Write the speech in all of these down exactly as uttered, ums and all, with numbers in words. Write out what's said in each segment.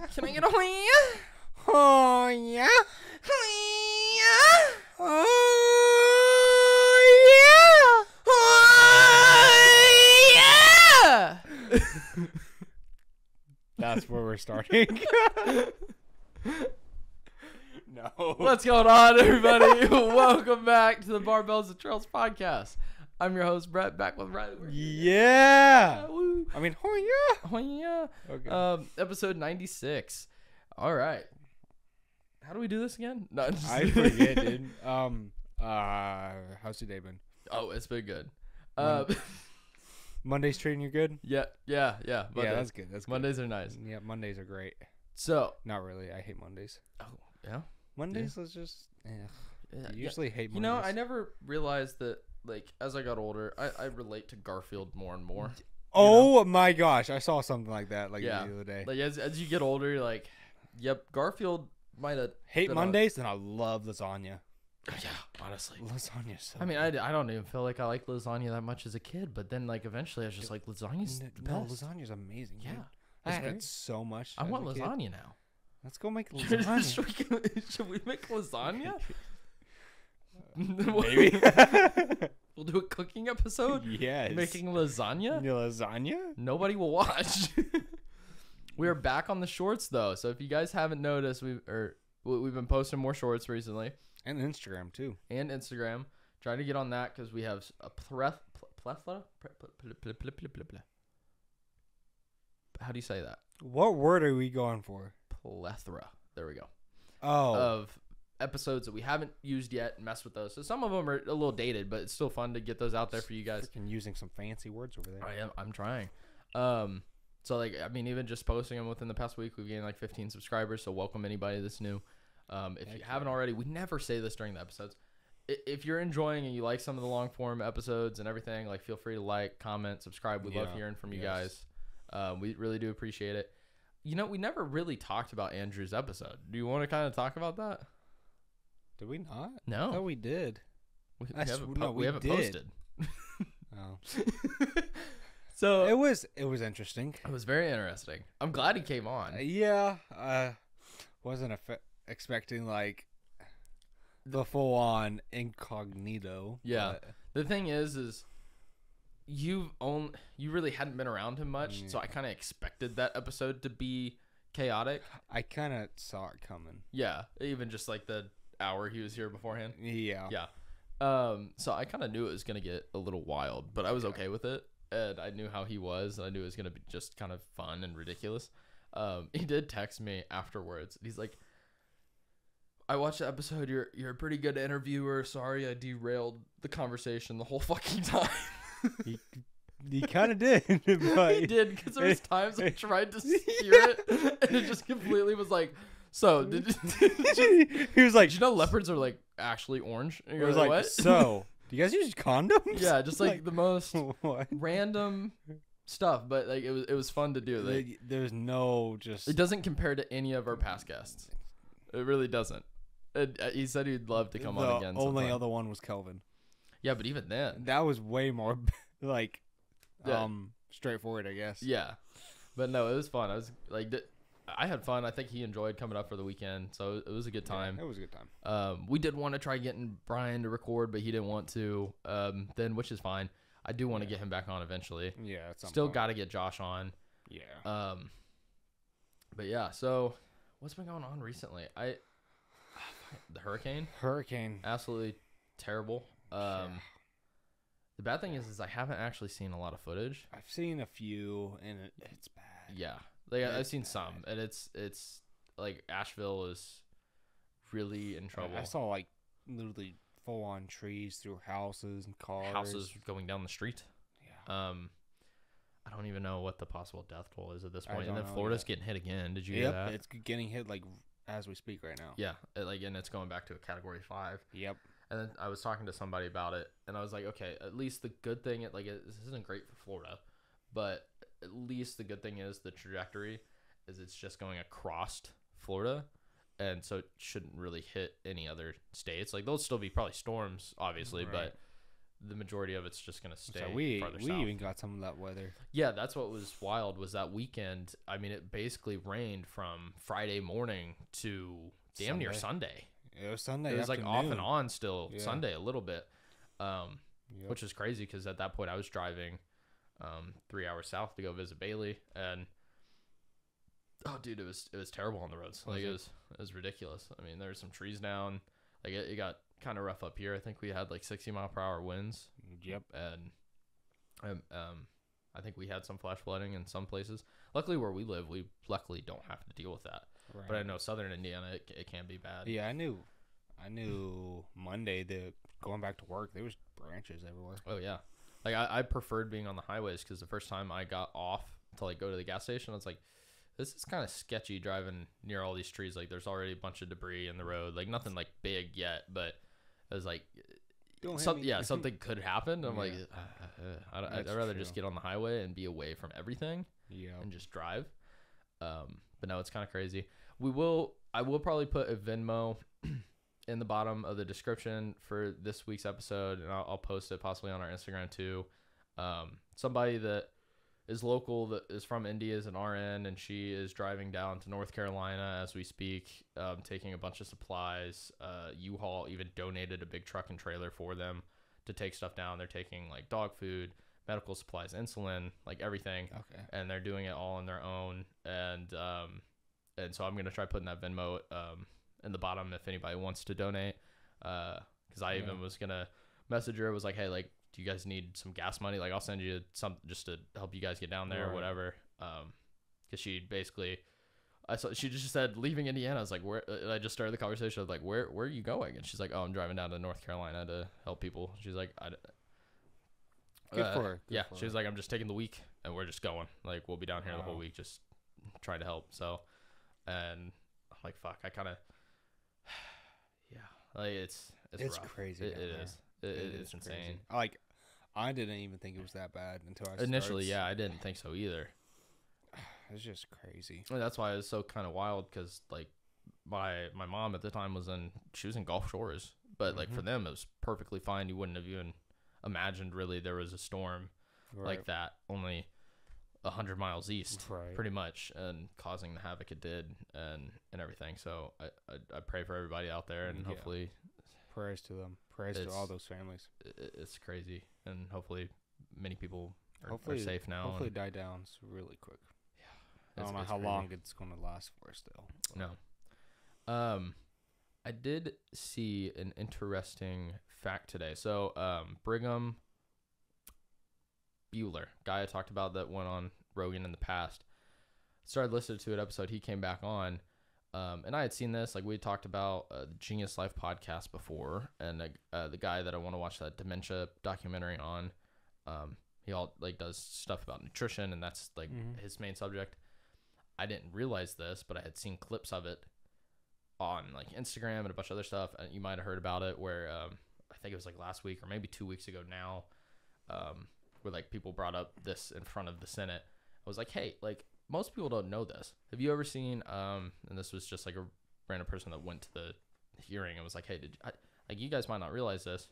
yeah. Can I get a yeah? Oh yeah. Yeah. Oh yeah. Oh yeah. That's where we're starting. No. What's going on, everybody? Welcome back to the Barbells and Trails podcast. I'm your host, Brett, back with Riley. Yeah. yeah I mean, oh, yeah. Oh, yeah. Okay. Um, episode ninety-six. All right. How do we do this again? No, just I forget, dude. Um, uh, how's your day been? Oh, it's been good. Um, uh, Monday's treating you good? Yeah. Yeah. Yeah. Monday. Yeah, that's good. That's good. Mondays are nice. Yeah, Mondays are great. So. Not really. I hate Mondays. Oh, yeah. Mondays, yeah. Let's just. Eh. Yeah, I usually yeah. hate Mondays. You know, I never realized that. Like, as I got older, I, I relate to Garfield more and more. Oh, know? my gosh. I saw something like that, like, yeah. the other day. Like, as, as you get older, you're like, yep, Garfield might have... Hate Mondays, a... and I love lasagna. Yeah, honestly. Lasagna's so I mean, I, I don't even feel like I liked lasagna that much as a kid, but then, like, eventually I was just like, lasagna's no, the best. No, lasagna's amazing. Yeah. Dude. I had it so much. I want lasagna kid. now. Let's go make lasagna. Should we, should we make lasagna? Maybe. We'll do a cooking episode. Yes. Making lasagna. Your lasagna? Nobody will watch. We are back on the shorts though, so if you guys haven't noticed, we've or we've been posting more shorts recently, and Instagram too, and Instagram. Trying to get on that because we have a plethora. Plethora. How do you say that? What word are we going for? Plethora. There we go. Oh. Of. Episodes that we haven't used yet and messed with those. So some of them are a little dated, but it's still fun to get those out there for you guys. Freaking using some fancy words over there. I am. I'm trying. Um, so like, I mean, even just posting them within the past week, we've gained like fifteen subscribers. So welcome anybody that's new. Um, if you, you haven't already, we never say this during the episodes. If you're enjoying and you like some of the long form episodes and everything, like feel free to like, comment, subscribe. We yeah. love hearing from you yes. guys. Um, we really do appreciate it. You know, we never really talked about Andrew's episode. Do you want to kind of talk about that? Did we not? No. No, we did. We, we haven't, po no, we we haven't did. posted. Oh. So it was it was interesting. It was very interesting. I'm glad he came on. Uh, yeah, uh, wasn't expecting like the full on incognito. Yeah. But. The thing is, is you only you really hadn't been around him much, yeah. so I kind of expected that episode to be chaotic. I kind of saw it coming. Yeah, even just like the. Hour he was here beforehand. Yeah. Yeah. Um, so I kind of knew it was going to get a little wild, but I was okay with it. And I knew how he was, and I knew it was going to be just kind of fun and ridiculous. Um, he did text me afterwards. He's like, I watched the episode. You're, you're a pretty good interviewer. Sorry, I derailed the conversation the whole fucking time. he he kind of did. But he did, because there was times I tried to steer yeah. it, and it just completely was like... So did, did you, he was like, did you know leopards are like actually orange? And was like, what? So do you guys use condoms? Yeah, just like, like the most what? random stuff, but like it was it was fun to do. Like, there's no just it doesn't compare to any of our past guests. It really doesn't. It, uh, he said he'd love to come the on again. The only sometime. other one was Kelvin. Yeah, but even then, that was way more like yeah. um straightforward, I guess. Yeah, but no, it was fun. I was like. I had fun. I think he enjoyed coming up for the weekend, so it was a good time. Yeah, it was a good time. Um, we did want to try getting Brian to record, but he didn't want to. Um, then, which is fine. I do want to yeah. get him back on eventually. Yeah, at some still got to get Josh on. Yeah. Um, but yeah. So, what's been going on recently? I the hurricane. Hurricane. Absolutely terrible. Um, yeah. The bad thing is, is I haven't actually seen a lot of footage. I've seen a few, and it, it's bad. Yeah. Like yeah, I've seen bad. some, and it's it's like Asheville is really in trouble. I saw like literally full on trees through houses and cars. Houses going down the street. Yeah. Um, I don't even know what the possible death toll is at this point. And then Florida's yet. getting hit again. Did you? Yep, hear that? It's getting hit like as we speak right now. Yeah, it, like and it's going back to a category five. Yep. And then I was talking to somebody about it, and I was like, okay, at least the good thing, it like it, this isn't great for Florida, but. At least the good thing is the trajectory is it's just going across Florida, and so it shouldn't really hit any other states. Like, there'll still be probably storms, obviously, right. but the majority of it's just going to stay. So we we south. even got some of that weather. Yeah, that's what was wild, was that weekend. I mean, it basically rained from Friday morning to damn Sunday. near Sunday. It was Sunday. It was afternoon. Like off and on still yeah. Sunday a little bit, um, yep. which is crazy because at that point I was driving um, three hours south to go visit Bailey, and oh, dude, it was it was terrible on the roads. Like it was it was ridiculous. I mean, there were some trees down. Like it, it got kind of rough up here. I think we had like sixty mile per hour winds. Yep. And um, um, I think we had some flash flooding in some places. Luckily, where we live, we luckily don't have to deal with that. Right. But I know southern Indiana, it, it can be bad. Yeah, I knew, I knew Monday that going back to work, there was branches everywhere. Oh yeah, like I, I preferred being on the highways because the first time I got off to like go to the gas station, I was like, this is kind of sketchy driving near all these trees. Like there's already a bunch of debris in the road. Like nothing like big yet, but I was like, don't some, yeah, something could happen. I'm yeah. like, uh, uh, I'd, I'd rather true. just get on the highway and be away from everything. Yeah, and just drive. Um. But no, it's kind of crazy. We will, I will probably put a Venmo in the bottom of the description for this week's episode, and I'll, I'll post it possibly on our Instagram too. Um, somebody that is local, that is from India, is an R N, and she is driving down to North Carolina as we speak, um, taking a bunch of supplies. Uh, U-Haul even donated a big truck and trailer for them to take stuff down. They're taking like dog food, medical supplies, insulin, like everything. Okay. And they're doing it all on their own. And, um, and so I'm going to try putting that Venmo, um, in the bottom if anybody wants to donate. Uh, cause I yeah. even was going to message her, was like, hey, like, do you guys need some gas money? Like I'll send you some just to help you guys get down there right. or whatever. Um, cause she basically, I saw, she just said leaving Indiana. I was like, where, and I just started the conversation. I was like, where, where are you going? And she's like, oh, I'm driving down to North Carolina to help people. She's like, I, Good uh, for her. Good yeah, for she was her. like, I'm just taking the week, and we're just going. Like, we'll be down here wow. the whole week, just trying to help. So, and I'm like, fuck, I kind of, yeah, like it's it's, it's rough. crazy. It, it is. It, it is. It's insane. Crazy. Like, I didn't even think it was that bad until I initially. Starts. Yeah, I didn't think so either. It's just crazy. And that's why it was so kind of wild, because like my my mom at the time was in she was in Gulf Shores, but mm-hmm. like for them it was perfectly fine. You wouldn't have even imagined really there was a storm right. like that only one hundred miles east right. pretty much, and causing the havoc it did and and everything. So I I, I pray for everybody out there, and yeah. hopefully prayers to them, prayers to all those families. It's crazy, and hopefully many people are, hopefully, are safe now. Hopefully die down really quick. Yeah, I don't know how crazy. long it's going to last for still. But. No. Um, I did see an interesting fact today. So um, Brigham Bueller, guy I talked about that went on Rogan in the past, started listening to an episode. He came back on, um, and I had seen this. Like we talked about uh, the Genius Life podcast before, and uh, uh, the guy that I want to watch that dementia documentary on, um, he all like does stuff about nutrition, and that's like mm-hmm. his main subject. I didn't realize this, but I had seen clips of it on like Instagram and a bunch of other stuff, and you might have heard about it, where um, I think it was like last week or maybe two weeks ago now, um, where like people brought up this in front of the Senate. I was like, hey, like most people don't know this. Have you ever seen? Um, and this was just like a random person that went to the hearing and was like, hey, did I, like you guys might not realize this.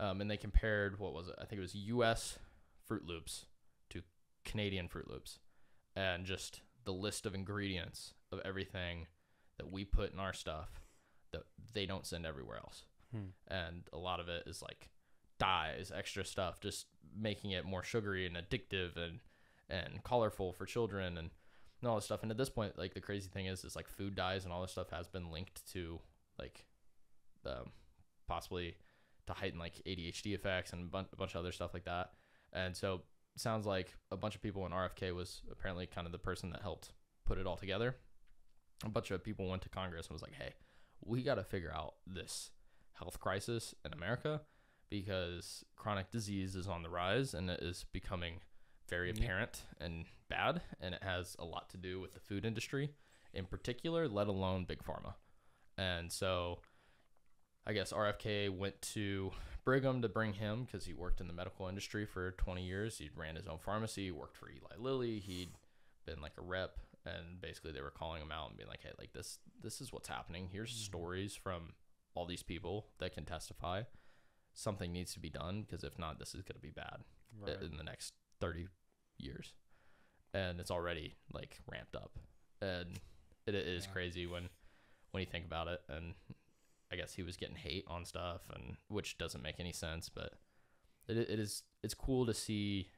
Um, and they compared, what was it? I think it was U S Froot Loops to Canadian Froot Loops, and just the list of ingredients of everything that we put in our stuff that they don't send everywhere else. Hmm. And a lot of it is like dyes, extra stuff, just making it more sugary and addictive and, and colorful for children and, and all this stuff. And at this point, like the crazy thing is, is like food dyes and all this stuff has been linked to like um, possibly to heighten like A D H D effects and a bunch, a bunch of other stuff like that. And so it sounds like a bunch of people in R F K was apparently kind of the person that helped put it all together. A bunch of people went to Congress and was like, hey, we got to figure out this health crisis in America, because chronic disease is on the rise and it is becoming very apparent yeah. and bad. And it has a lot to do with the food industry in particular, let alone big pharma. And so I guess R F K went to Brigham to bring him, because he worked in the medical industry for twenty years. He ran his own pharmacy, worked for Eli Lilly. He'd been like a rep. And basically they were calling him out and being like, hey, like this, this is what's happening. Here's mm-hmm. stories from all these people that can testify. something needs to be done, because if not, this is going to be bad right. in the next thirty years. And it's already like ramped up. And it, it is yeah. crazy when when you think about it. And I guess he was getting hate on stuff, and which doesn't make any sense, but it, it is it's cool to see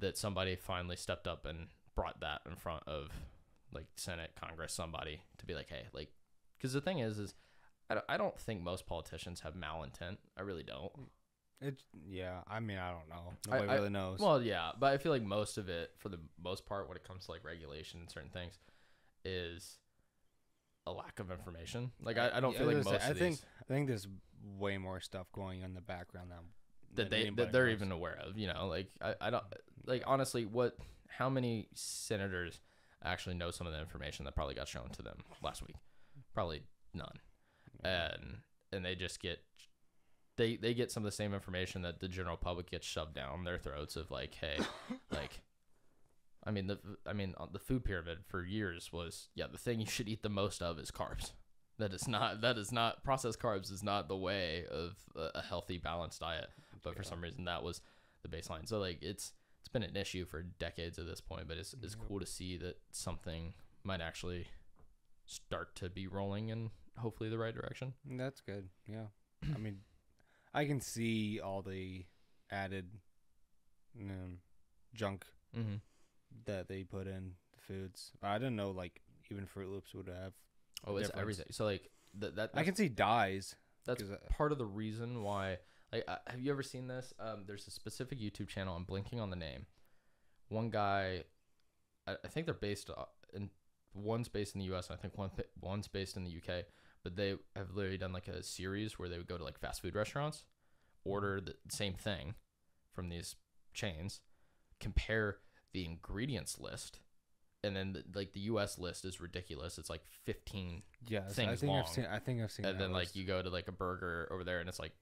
that somebody finally stepped up and brought that in front of like Senate, Congress, somebody, to be like, hey, like, because the thing is, is I don't think most politicians have malintent. I really don't. It, yeah, I mean, I don't know. Nobody I, really knows. I, well, yeah, but I feel like most of it, for the most part, when it comes to like regulation and certain things, is a lack of information. Like, I, I don't yeah, feel like most saying, of I these... Think, I think there's way more stuff going on in the background now that, they, that they're knows. even aware of, you know? Like, I, I don't... Like, honestly, what... How many senators actually know some of the information that probably got shown to them last week? Probably none. And and they just get... They, they get some of the same information that the general public gets shoved down their throats of like, hey, like, I mean, the I mean the food pyramid for years was, yeah, the thing you should eat the most of is carbs. That is not, that is not, processed carbs is not the way of a, a healthy, balanced diet. But yeah. for some reason, that was the baseline. So like, it's it's been an issue for decades at this point, but it's, it's yep. cool to see that something might actually start to be rolling in hopefully the right direction. That's good, yeah. I mean... I can see all the added you know, junk mm-hmm. that they put in the foods. I didn't know, like, even Froot Loops would have. Oh, it's difference. everything. So, like, th- that. I can see dyes. That's part of the reason why. Like, uh, have you ever seen this? Um, there's a specific YouTube channel. I'm blinking on the name. One guy, I, I think they're based in. One's based in the U S and I think one one's based in the U K. But they have literally done like a series where they would go to like fast food restaurants, order the same thing from these chains, compare the ingredients list, and then the, like the U S list is ridiculous. It's like fifteen yes, things I think long. I've seen, I think I've seen. And that then list. Like you go to like a burger over there, and it's like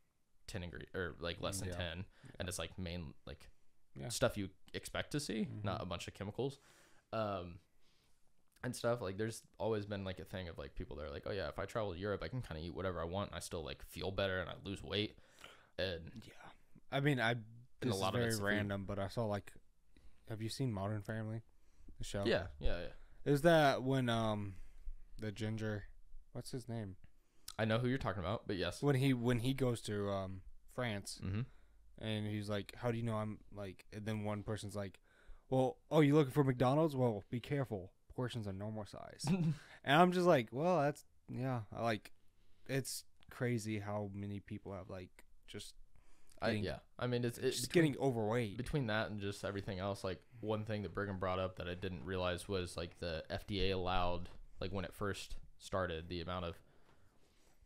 ten ingre- or like less than yeah. ten, yeah. and it's like main like yeah. stuff you expect to see, mm-hmm. not a bunch of chemicals. Um, And stuff like there's always been like a thing of like people that are like, oh yeah, if I travel to Europe, I can kind of eat whatever I want, and I still like feel better and I lose weight. And yeah, I mean, I this a lot is very of random, food. But I saw like, have you seen Modern Family? The show. Yeah, yeah, yeah. Is that when um, the ginger, what's his name? I know who you're talking about, but yes, when he when he goes to um France, mm-hmm. and he's like, how do you know I'm like? And then one person's like, well, oh, you looking for McDonald's? Well, be careful. Portions are normal size. And I'm just like, well, that's yeah, I like it's crazy how many people have like just getting, I, yeah I mean it's, it's just between, getting overweight between that and just everything else. Like one thing that Brigham brought up that I didn't realize was like the F D A allowed, like when it first started, the amount of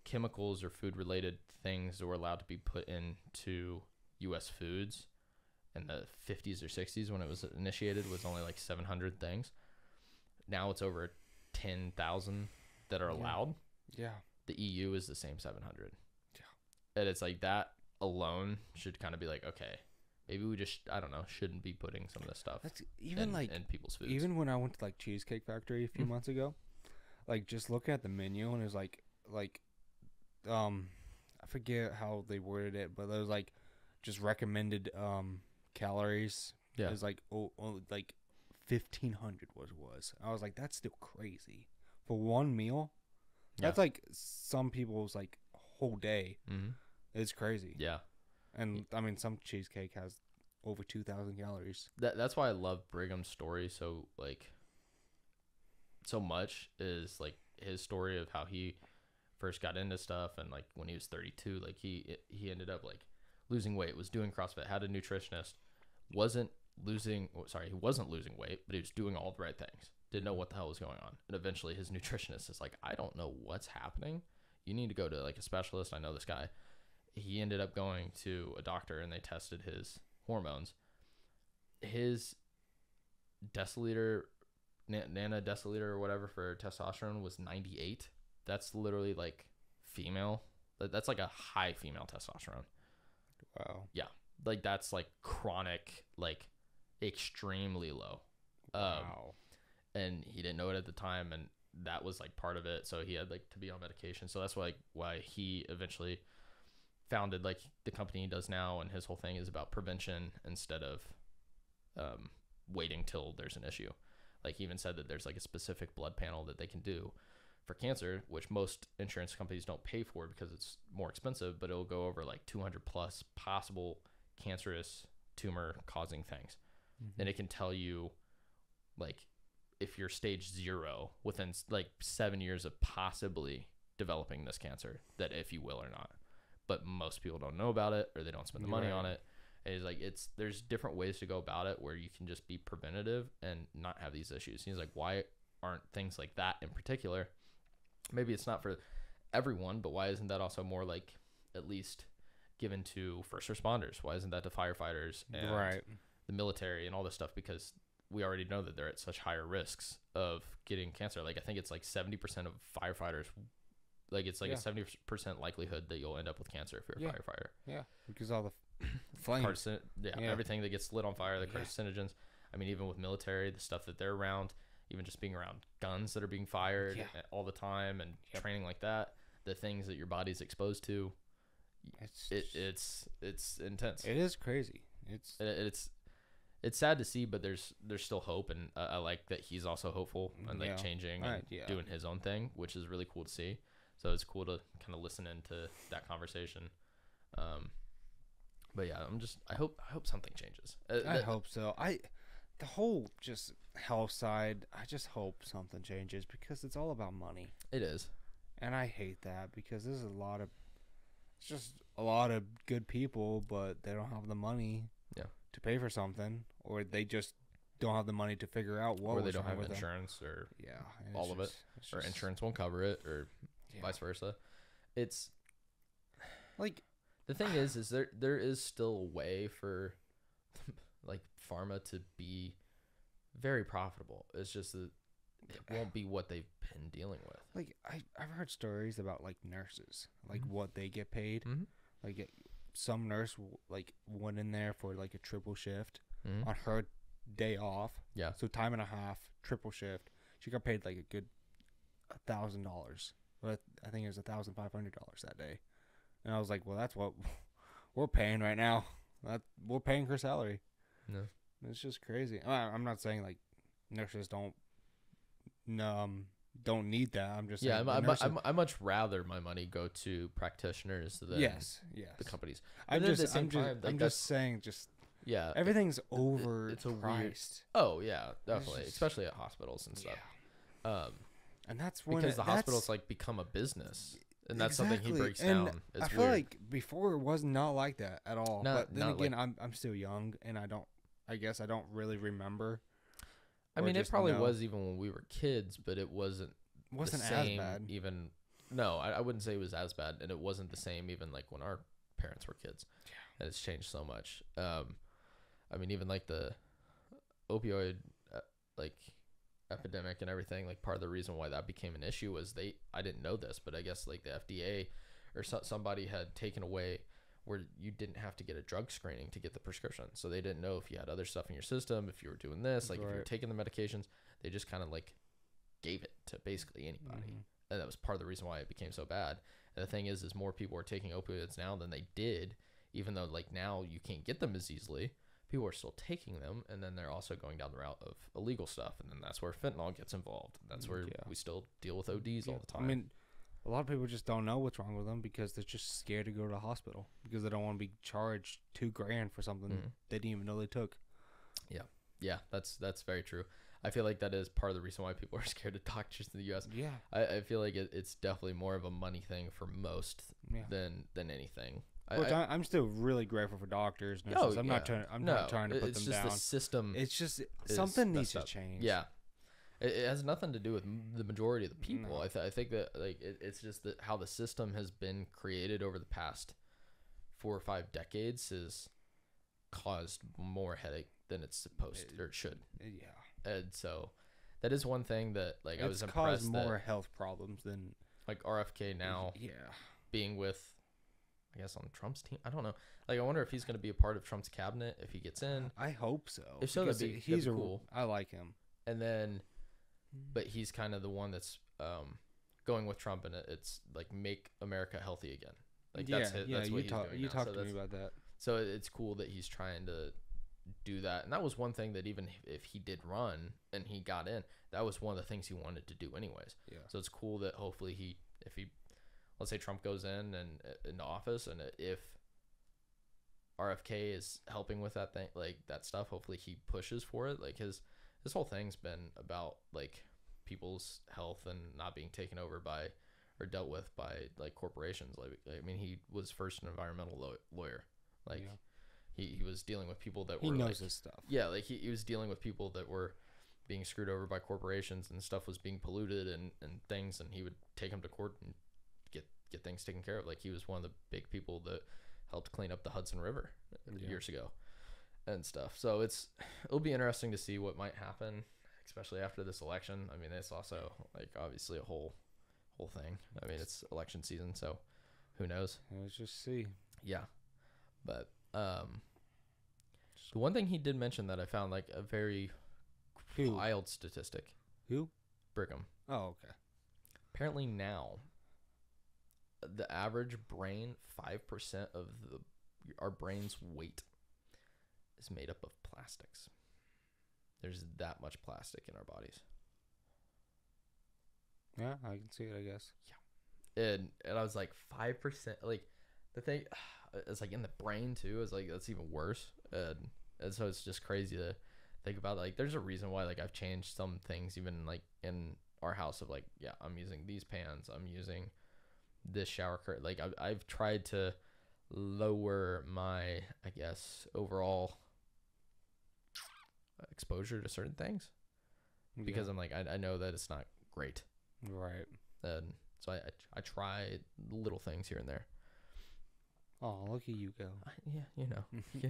chemicals or food related things that were allowed to be put into U S foods in the fifties or sixties when it was initiated was only like seven hundred things. Now it's over ten thousand that are allowed. Yeah. yeah. The E U is the same seven hundred. Yeah. And it's like that alone should kind of be like, okay, maybe we just, I don't know, shouldn't be putting some of this stuff That's even in, like, in people's foods. Even when I went to like Cheesecake Factory a few mm-hmm. months ago, like just looking at the menu and it was like, like, um, I forget how they worded it, but it was like just recommended um calories. Yeah. It was like, oh, oh like, fifteen hundred was was I was like, that's still crazy for one meal. Yeah. That's like some people's like whole day. Mm-hmm. It's crazy. Yeah. And I mean, some cheesecake has over two thousand calories. That, that's why I love Brigham's story so like so much, is like his story of how he first got into stuff, and like when he was thirty-two, like he he ended up like losing weight, was doing CrossFit, had a nutritionist, wasn't losing sorry he wasn't losing weight, but he was doing all the right things, didn't know what the hell was going on. And eventually his nutritionist is like, I don't know what's happening, you need to go to like a specialist. I know this guy. He ended up going to a doctor and they tested his hormones. His deciliter nana deciliter or whatever for testosterone was ninety-eight. That's literally like female, that's like a high female testosterone. Wow. Yeah, like that's like chronic, like extremely low. Um, wow. And he didn't know it at the time, and that was like part of it. So he had like to be on medication. So that's why like, why he eventually founded like the company he does now, and his whole thing is about prevention instead of um, waiting till there's an issue. Like he even said that there's like a specific blood panel that they can do for cancer, which most insurance companies don't pay for because it's more expensive, but it'll go over like two hundred plus possible cancerous tumor causing things. Mm-hmm. And it can tell you like if you're stage zero within like seven years of possibly developing this cancer, that if you will or not. But most people don't know about it, or they don't spend the money right. on it. And he's like, it's there's different ways to go about it where you can just be preventative and not have these issues. He's like, why aren't things like that in particular? Maybe it's not for everyone, but why isn't that also more like at least given to first responders? Why isn't that to firefighters and right. the military and all this stuff? Because we already know that they're at such higher risks of getting cancer. Like I think it's like seventy percent of firefighters, like it's like yeah. a seventy percent likelihood that you'll end up with cancer if you're yeah. a firefighter. Yeah, because all the flames. Carcin- yeah, yeah, everything that gets lit on fire, the yeah. carcinogens. I mean, even with military, the stuff that they're around, even just being around guns that are being fired yeah. all the time and yep. training like that, the things that your body's exposed to, it's it, it's it's intense. It is crazy. It's it, it's it's sad to see, but there's there's still hope, and uh, I like that he's also hopeful and like yeah. changing right, and yeah. doing his own thing, which is really cool to see. So it's cool to kind of listen into that conversation. Um, but yeah, I'm just I hope I hope something changes. Uh, I that, hope so. I. The whole just health side, I just hope something changes because it's all about money. It is. And I hate that because there's a lot of, it's just a lot of good people, but they don't have the money yeah. to pay for something, or they just don't have the money to figure out what. Or they don't have insurance them. Or yeah, all just, of it, or just, insurance won't cover it, or yeah. vice versa. It's like, the thing is, is there there is still a way for like pharma to be very profitable. It's just that it won't be what they've been dealing with. Like I, I've heard stories about like nurses, like mm-hmm. what they get paid. Mm-hmm. Like it, some nurse like went in there for like a triple shift mm-hmm. on her day off. Yeah. So time and a half, triple shift. She got paid like a good a thousand dollars. But I think it was a thousand five hundred dollars that day. And I was like, well, that's what we're paying right now. That we're paying her salary. No. It's just crazy. I'm not saying like nurses don't um don't need that. I'm just yeah. I nurses... much rather my money go to practitioners than yes, yes. the companies. I'm just I'm just, time, like I'm just saying just yeah. Everything's it, over. It, it's a weird. Oh yeah, definitely, just, especially at hospitals and stuff. Yeah. Um, and that's when because it, the hospitals like become a business. And that's exactly. something he breaks and down. It's I feel weird. Like before it was not like that at all. Not, but then again, like, I'm I'm still young, and I don't. I guess I don't really remember. I mean, it probably know. was even when we were kids, but it wasn't wasn't the same as bad. Even no, I, I wouldn't say it was as bad, and it wasn't the same even like when our parents were kids. Yeah, and it's changed so much. Um, I mean, even like the opioid uh, like. epidemic and everything, like part of the reason why that became an issue was they I didn't know this, but I guess like the F D A or so, somebody had taken away where you didn't have to get a drug screening to get the prescription, so they didn't know if you had other stuff in your system, if you were doing this, like right. if you were taking the medications. They just kind of like gave it to basically anybody mm-hmm. and that was part of the reason why it became so bad. And the thing is is more people are taking opioids now than they did, even though like now you can't get them as easily. People are still taking them, and then they're also going down the route of illegal stuff, and then that's where fentanyl gets involved. That's where yeah. we still deal with O Ds yeah. all the time. I mean, a lot of people just don't know what's wrong with them because they're just scared to go to the hospital because they don't want to be charged two grand for something mm-hmm. they didn't even know they took. Yeah, yeah, that's that's very true. I feel like that is part of the reason why people are scared of doctors in the U S Yeah, I, I feel like it, it's definitely more of a money thing for most yeah. than than anything. Which I, I'm still really grateful for doctors. Nurses. Oh, I'm yeah. not trying. I'm no, not trying to put them down. It's just the system. It's just something needs to up. change. Yeah, it, it has nothing to do with the majority of the people. No. I, th- I think that like it, it's just that how the system has been created over the past four or five decades has caused more headache than it's supposed it, to, or it should. Yeah, and so that is one thing that like it's I was impressed. It's caused more that, health problems than like R F K now. Yeah, being with. I guess on Trump's team. I don't know. Like, I wonder if he's going to be a part of Trump's cabinet if he gets in. I hope so. If so, that'd be, he's that'd be cool. A, I like him. And then, but he's kind of the one that's um, going with Trump, and it's like make America healthy again. Like that's yeah, his, yeah, that's what you talk, you now. talked so to me about that. So it's cool that he's trying to do that. And that was one thing that even if he did run and he got in, that was one of the things he wanted to do anyways. Yeah. So it's cool that hopefully he, if he, let's say Trump goes in and uh, into office, and if R F K is helping with that thing, like that stuff, hopefully he pushes for it. Like his, this whole thing's been about like people's health and not being taken over by or dealt with by like corporations. Like, I mean, he was first an environmental law- lawyer. Like yeah. he, he was dealing with people that he were knows like, his stuff. Yeah. Like he, he was dealing with people that were being screwed over by corporations and stuff was being polluted and, and things. And he would take them to court and get, get things taken care of. Like he was one of the big people that helped clean up the Hudson River yeah. years ago and stuff. So it's, it'll be interesting to see what might happen, especially after this election. I mean, it's also like obviously a whole, whole thing. I mean, it's election season, so who knows? Let's just see. Yeah. But um, the one thing he did mention that I found like a very Who? wild statistic. Who? Brigham. Oh, okay. Apparently now, the average brain, five percent of the our brain's weight is made up of plastics. There's that much plastic in our bodies. Yeah, I can see it, I guess. Yeah. And, and I was like, five percent, like, the thing... It's like in the brain too. It's like that's even worse, and, and so it's just crazy to think about. Like, there's a reason why like I've changed some things even like in our house of like yeah, I'm using these pans. I'm using this shower curtain. Like I've I've tried to lower my I guess overall exposure to certain things yeah. because I'm like I I know that it's not great, right? And so I I, I try little things here and there. Oh, look at you go. Yeah, you know.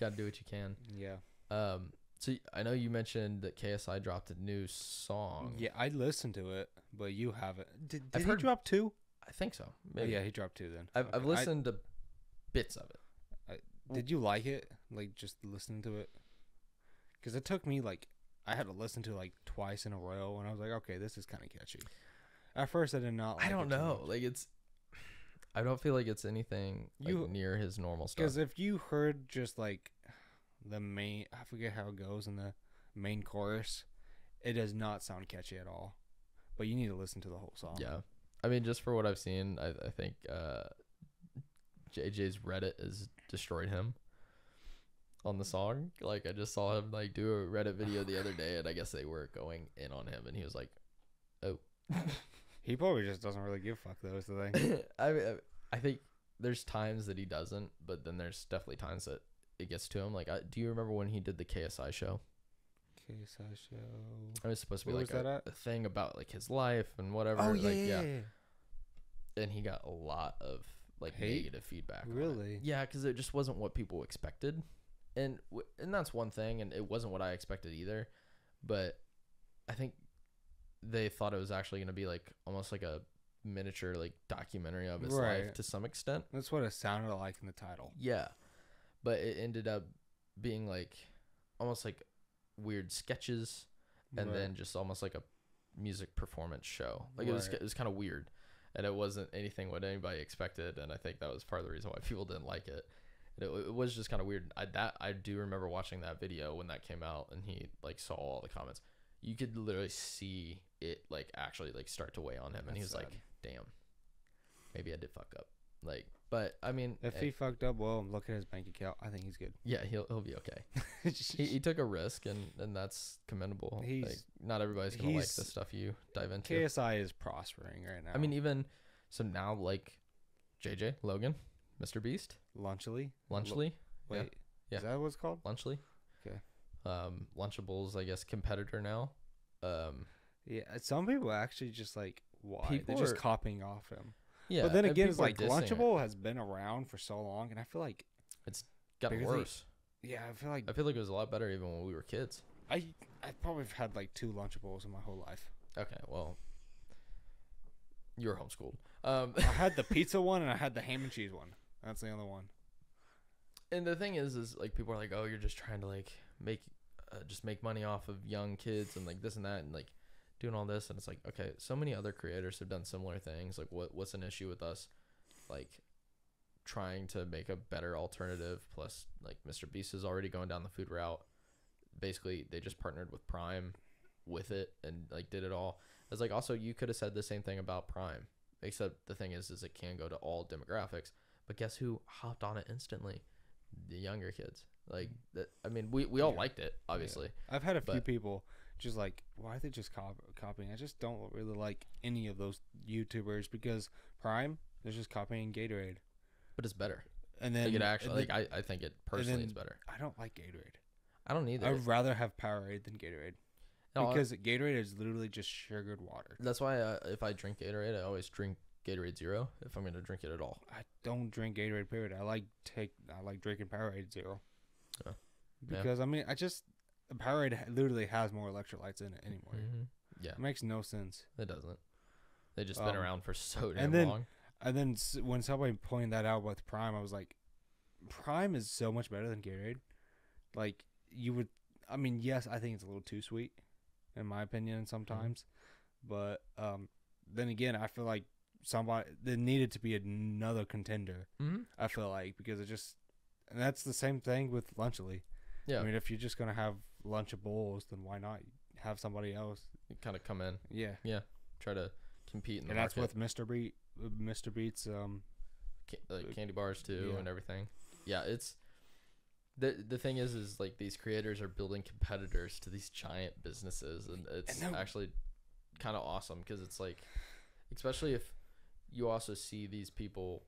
Gotta do what you can. Yeah. Um. So I know you mentioned that K S I dropped a new song. Yeah, I listened to it, but you haven't. Did, did he heard, drop two? I think so. Maybe. Oh, yeah, he dropped two then. I've, okay. I've listened I, to bits of it. I, did you like it? Like, just listening to it? Because it took me, like, I had to listen to it, like, twice in a row, and I was like, okay, this is kind of catchy. At first, I did not like it. I don't it know. Like, it's... I don't feel like it's anything like, you, near his normal stuff. Because if you heard just like the main, I forget how it goes in the main chorus, it does not sound catchy at all. But you need to listen to the whole song. Yeah. I mean, just for what I've seen, I, I think uh, J J's Reddit has destroyed him on the song. Like I just saw him like do a Reddit video the other day, and I guess they were going in on him, and he was like, oh. He probably just doesn't really give a fuck, though, is the thing. I mean, I think there's times that he doesn't, but then there's definitely times that it gets to him. Like, I, do you remember when he did the K S I show? K S I show. It was supposed to be, Where like, a, a thing about, like, his life and whatever. Oh, yeah, like, yeah. yeah. And he got a lot of, like, Hate? negative feedback. Really? Yeah, because it just wasn't what people expected. And, w- and that's one thing, and it wasn't what I expected either. But I think... they thought it was actually going to be like almost like a miniature like documentary of his right. life to some extent. That's what it sounded like in the title. Yeah. But it ended up being like almost like weird sketches and right. then just almost like a music performance show. Like right. it was it was kind of weird, and it wasn't anything what anybody expected, and I think that was part of the reason why people didn't like it. It, it was just kind of weird. I that I do remember watching that video when that came out, and he like saw all the comments. You could literally see it like actually like start to weigh on him. That's and he was sad. Like, damn, maybe I did fuck up. Like, but I mean, if it, he fucked up, well, look at his bank account. I think he's good. Yeah. He'll, he'll be okay. he, he took a risk, and, and that's commendable. He's like, not everybody's going to like the stuff you dive into. K S I is prospering right now. I mean, even so now, like J J, Logan, Mister Beast, Lunchly, Lunchly. L- wait, yeah. is yeah. that what it's called? Lunchly. Okay. Um, Lunchables, I guess, competitor now. Um, yeah, some people actually just like why they're just are, copying off him. Yeah, but then again, it's like Lunchable it. has been around for so long, and I feel like it's gotten worse. They, yeah, I feel like I feel like it was a lot better even when we were kids. I I probably have had like two Lunchables in my whole life. Okay, well, you were homeschooled. Um, I had the pizza one, and I had the ham and cheese one. That's the only one. And the thing is, is like people are like, oh, you're just trying to like. make uh, just make money off of young kids and like this and that and like doing all this, and it's like, okay, so many other creators have done similar things. Like what what's an issue with us like trying to make a better alternative. Plus, like, Mister Beast is already going down the food route. Basically, they just partnered with Prime with it and, like, did it all. It's like, also, you could have said the same thing about Prime, except the thing is, is it can go to all demographics. But guess who hopped on it instantly? The younger kids. Like, that, I mean, we, we all yeah. liked it, obviously. Yeah. I've had a but, few people just like, why are they just cop- copying? I just don't really like any of those YouTubers because Prime, they're just copying Gatorade. But it's better. And then like it actually, then, like I, I think it personally is better. I don't like Gatorade. I don't either. I'd rather have Powerade than Gatorade. No, because I, Gatorade is literally just sugared water. That's why uh, if I drink Gatorade, I always drink Gatorade Zero if I'm going to drink it at all. I don't drink Gatorade, period. I like take I like drinking Powerade Zero. Uh, because, yeah. I mean, I just... Powerade literally has more electrolytes in it anymore. Mm-hmm. Yeah. It makes no sense. It doesn't. They've just um, been around for so damn and then, long. And then when somebody pointed that out with Prime, I was like, Prime is so much better than Gatorade. Like, you would... I mean, yes, I think it's a little too sweet, in my opinion, sometimes. Mm-hmm. But um, then again, I feel like somebody... There needed to be another contender, mm-hmm. I feel like, because it just... And that's the same thing with Lunchly. Yeah. I mean, if you're just going to have Lunchables, then why not have somebody else? You kind of come in. Yeah. Yeah. Try to compete in the and market. That's with Mister Beat, Mister Beat's um, Can- like candy bars, too, yeah. and everything. Yeah, it's... The the thing is, is like these creators are building competitors to these giant businesses, and it's and actually kind of awesome because it's like, especially if you also see these people...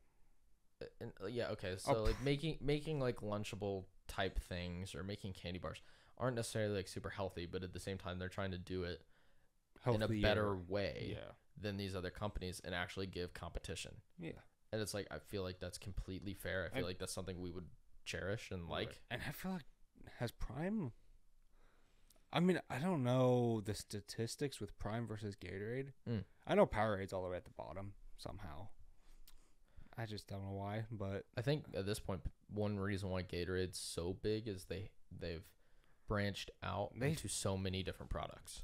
And, yeah, okay, so oh. like making making like Lunchable type things or making candy bars aren't necessarily like super healthy, but at the same time they're trying to do it healthier, in a better way yeah. than these other companies and actually give competition. Yeah. And it's like, I feel like that's completely fair. I feel I, like that's something we would cherish and like. And I feel like has Prime, I mean, I don't know the statistics with Prime versus Gatorade. Mm. I know Powerade's all the way at the bottom somehow. I just don't know why, but I think at this point, one reason why Gatorade's so big is they they've branched out they, into so many different products.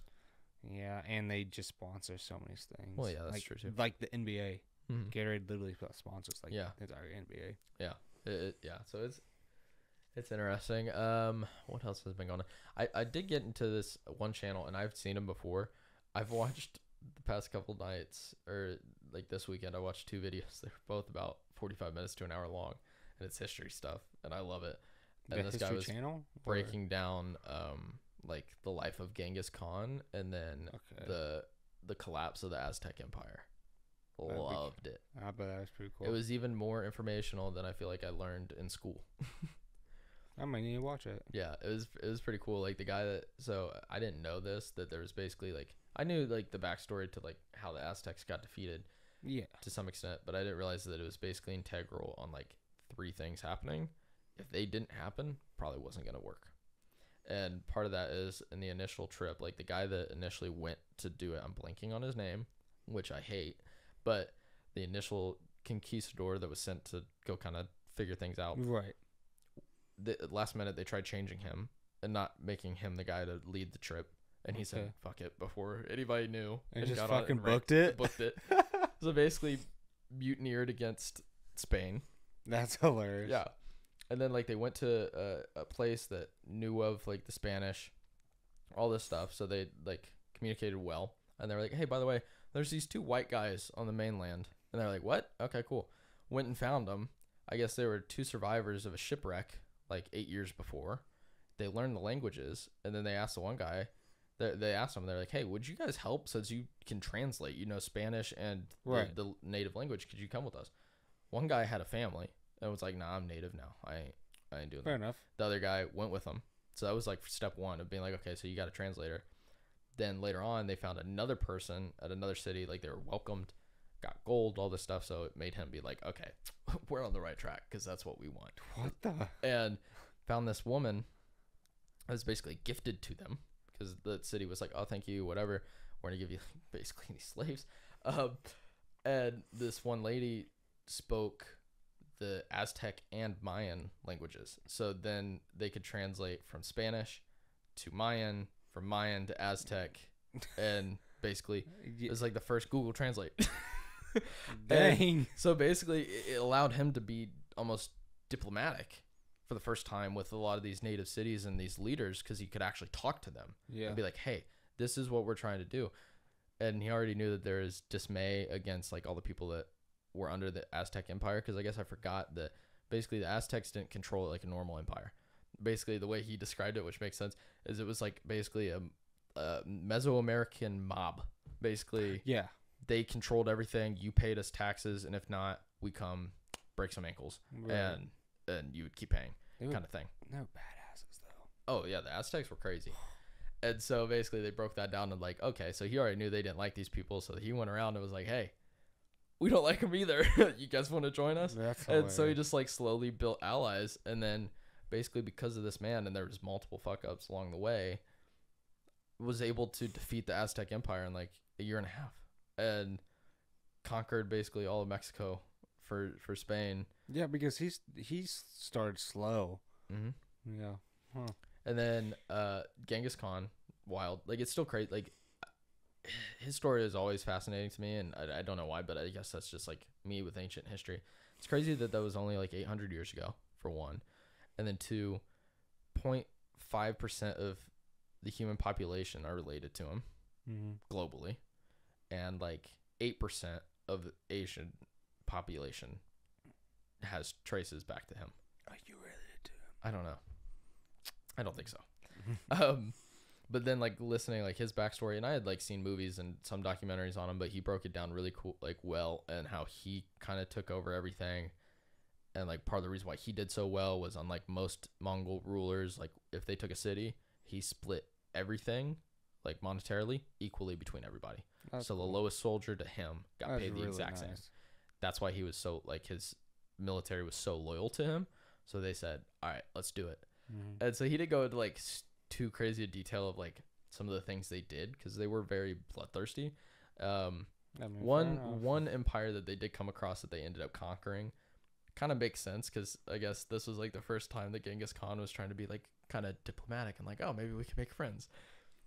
Yeah, and they just sponsor so many things. Well, yeah, that's like, true too. Like the N B A, mm-hmm. Gatorade literally sponsors like yeah. the entire N B A. Yeah, it, it, yeah. So it's it's interesting. Um, what else has been going on? I I did get into this one channel, and I've seen him before. I've watched. The past couple nights or like this weekend, I watched two videos. They were both about forty-five minutes to an hour long, and it's history stuff, and I love it. And the this guy was channel, breaking or? down um like the life of Genghis Khan and then okay. the the collapse of the Aztec Empire. Loved be, it. I bet that was pretty cool. It was even more informational than I feel like I learned in school. I might need to watch it. Yeah, it was it was pretty cool. Like the guy that so I didn't know this that there was basically like. I knew like the backstory to like how the Aztecs got defeated, yeah, to some extent, but I didn't realize that it was basically integral on like three things happening. If they didn't happen, probably wasn't going to work. And part of that is in the initial trip, like the guy that initially went to do it, I'm blanking on his name, which I hate, but the initial conquistador that was sent to go kind of figure things out, right? The last minute they tried changing him and not making him the guy to lead the trip. And he okay. said, fuck it, before anybody knew. And, and just got fucking on and booked it? Booked it. So basically mutineered against Spain. That's hilarious. Yeah. And then, like, they went to a, a place that knew of, like, the Spanish, all this stuff. So they, like, communicated well. And they were like, hey, by the way, there's these two white guys on the mainland. And they're like, what? Okay, cool. Went and found them. I guess they were two survivors of a shipwreck, like, eight years before. They learned the languages. And then they asked the one guy... They asked them, they're like, hey, would you guys help since you can translate, you know, Spanish and right. the, the native language? Could you come with us? One guy had a family and was like, nah, I'm native now. I ain't, I ain't doing Fair that. Fair enough. The other guy went with them. So that was like step one of being like, okay, so you got a translator. Then later on, they found another person at another city. Like they were welcomed, got gold, all this stuff. So it made him be like, okay, we're on the right track because that's what we want. What the? And found this woman that was basically gifted to them. Because the city was like, oh, thank you, whatever. We're going to give you basically these slaves. Um, and this one lady spoke the Aztec and Mayan languages. So then they could translate from Spanish to Mayan, from Mayan to Aztec. And basically, it was like the first Google Translate. Dang. So basically, it allowed him to be almost diplomatic for the first time with a lot of these native cities and these leaders, because he could actually talk to them yeah. and be like, hey, this is what we're trying to do. And he already knew that there is dismay against like all the people that were under the Aztec Empire, because I guess I forgot that basically the Aztecs didn't control it like a normal empire. Basically the way he described it, which makes sense, is it was like basically a, a Mesoamerican mob. Basically, yeah, they controlled everything. You paid us taxes, and if not, we come break some ankles, right. and and you would keep paying, would, kind of thing. No badasses though. Oh yeah, the Aztecs were crazy. And so basically they broke that down and like, okay, so he already knew they didn't like these people, so he went around and was like, hey, we don't like them either. You guys want to join us? That's and hilarious. So he just like slowly built allies, and then basically because of this man, and there was multiple fuck ups along the way, was able to defeat the Aztec Empire in like a year and a half, and conquered basically all of Mexico for for Spain. Yeah, because he's he started slow. Mm-hmm. Yeah. Huh. And then uh, Genghis Khan, wild. Like, it's still crazy. Like, his story is always fascinating to me, and I, I don't know why, but I guess that's just, like, me with ancient history. It's crazy that that was only, like, eight hundred years ago, for one. And then two, zero point five percent of the human population are related to him mm-hmm. globally. And, like, eight percent of the Asian population has traces back to him. Are you related to him? I don't know. I don't think so. um, but then like listening, like his backstory, and I had like seen movies and some documentaries on him, but he broke it down really cool, like well, and how he kind of took over everything. And like part of the reason why he did so well was, unlike most Mongol rulers, like if they took a city, he split everything like monetarily equally between everybody. That's so cool. The lowest soldier to him got That's paid the really exact nice. Same. That's why he was so like his military was so loyal to him. So they said, all right, let's do it. Mm-hmm. And so he didn't go into like too crazy a detail of like some of the things they did, because they were very bloodthirsty. Um, I mean, one one empire that they did come across that they ended up conquering kind of makes sense, because I guess this was like the first time that Genghis Khan was trying to be like kind of diplomatic and like, oh, maybe we can make friends.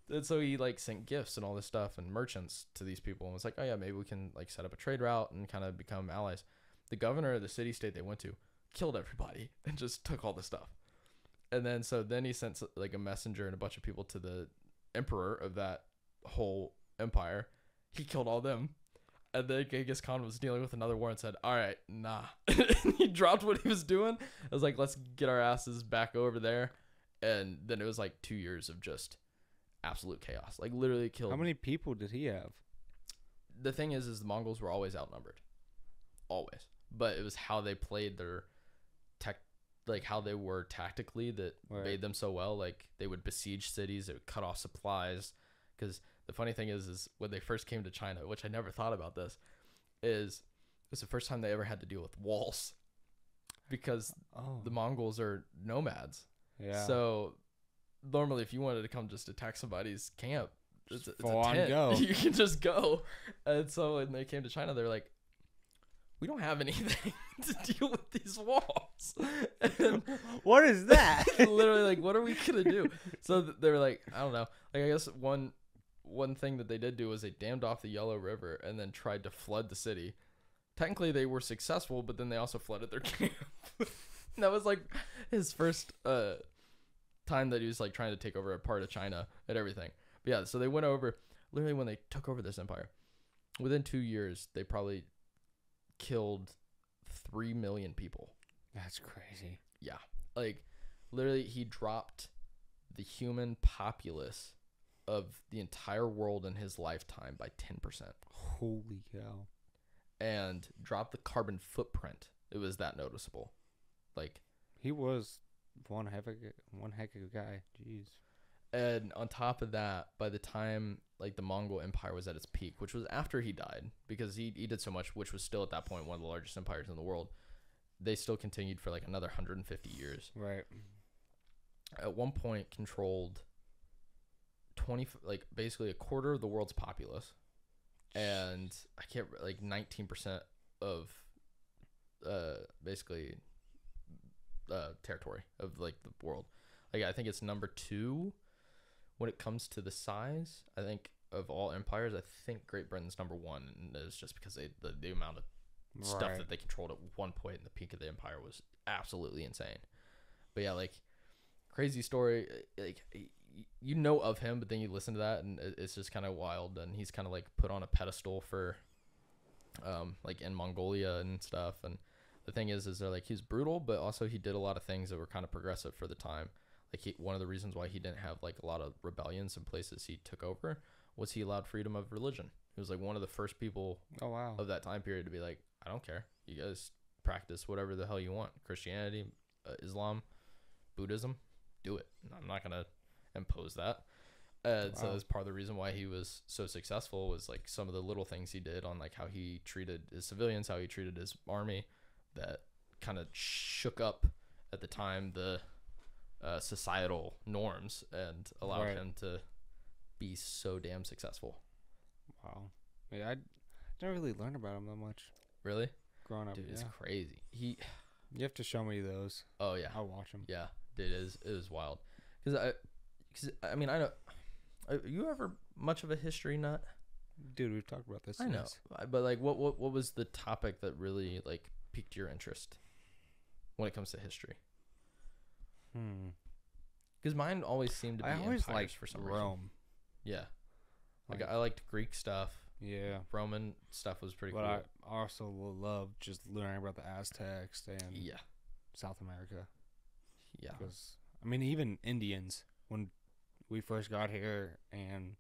And so he like sent gifts and all this stuff and merchants to these people and was like, oh yeah, maybe we can like set up a trade route and kind of become allies. The governor of the city state they went to killed everybody and just took all the stuff. And then so then he sent like a messenger and a bunch of people to the emperor of that whole empire. He killed all them. And then Genghis Khan was dealing with another war and said, all right, nah. He dropped what he was doing. I was like, let's get our asses back over there. And then it was like two years of just absolute chaos. Like literally killed. How many people did he have? The thing is, is the Mongols were always outnumbered. Always. But it was how they played their tech. Like how they were tactically that right. made them so well. Like they would besiege cities, they would cut off supplies. Because the funny thing is, is when they first came to China, which I never thought about this, is it was the first time they ever had to deal with walls, because oh. the Mongols are nomads. Yeah. So normally, if you wanted to come just attack somebody's camp, just it's, it's a tent. Go. You can just go. And so when they came to China, they're like, we don't have anything to deal with these walls. And what is that? Literally, like, what are we going to do? So th they were like, I don't know. Like, I guess one one thing that they did do was they dammed off the Yellow River and then tried to flood the city. Technically, they were successful, but then they also flooded their camp. That was, like, his first uh, time that he was, like, trying to take over a part of China and everything. But, yeah, so they went over. Literally, when they took over this empire, within two years, they probably killed three million people. That's crazy. Yeah, like literally he dropped the human populace of the entire world in his lifetime by ten percent. Holy cow. And dropped the carbon footprint. It was that noticeable. Like he was one heck of a, one heck of a guy. Jeez. And on top of that, by the time like the Mongol Empire was at its peak, which was after he died, because he, he did so much, which was still at that point one of the largest empires in the world, they still continued for like another one hundred fifty years. Right. At one point controlled twenty, like basically a quarter of the world's populace. And I can't, like nineteen percent of uh, basically uh, territory of like the world. Like I think it's number two. When it comes to the size, I think of all empires, I think Great Britain's number one, and it's just because they the, the amount of right. stuff that they controlled at one point in the peak of the empire was absolutely insane. But yeah, like, crazy story. Like, you know of him, but then you listen to that and it's just kind of wild. And he's kind of like put on a pedestal for um like in Mongolia and stuff. And the thing is is they're like, he's brutal, but also he did a lot of things that were kind of progressive for the time. Like, he, one of the reasons why he didn't have like a lot of rebellions in places he took over was he allowed freedom of religion. He was like one of the first people oh, wow. of that time period to be like, I don't care, you guys practice whatever the hell you want. Christianity, uh, Islam, Buddhism, do it. I'm not gonna impose that. Uh, wow. So that's part of the reason why he was so successful, was like some of the little things he did on like how he treated his civilians, how he treated his army, that kind of shook up at the time the uh, societal norms and allowed right. him to be so damn successful. Wow. Yeah, I didn't really learn about him that much. Really? Growing up, dude, yeah. it's crazy. He. You have to show me those. Oh yeah, I'll watch them. Yeah, dude, it is it is wild. Because I, because I mean I know. Are you ever much of a history nut? Dude, we've talked about this. I know, but like, what, what, what was the topic that really like piqued your interest when it comes to history? Hmm. Because mine always seemed to be I always empires for some Rome. Reason. Yeah. Like, like I liked Greek stuff. Yeah. Roman stuff was pretty but cool. But I also loved just learning about the Aztecs and yeah, South America. Yeah. Because I mean, even Indians when. We first got here and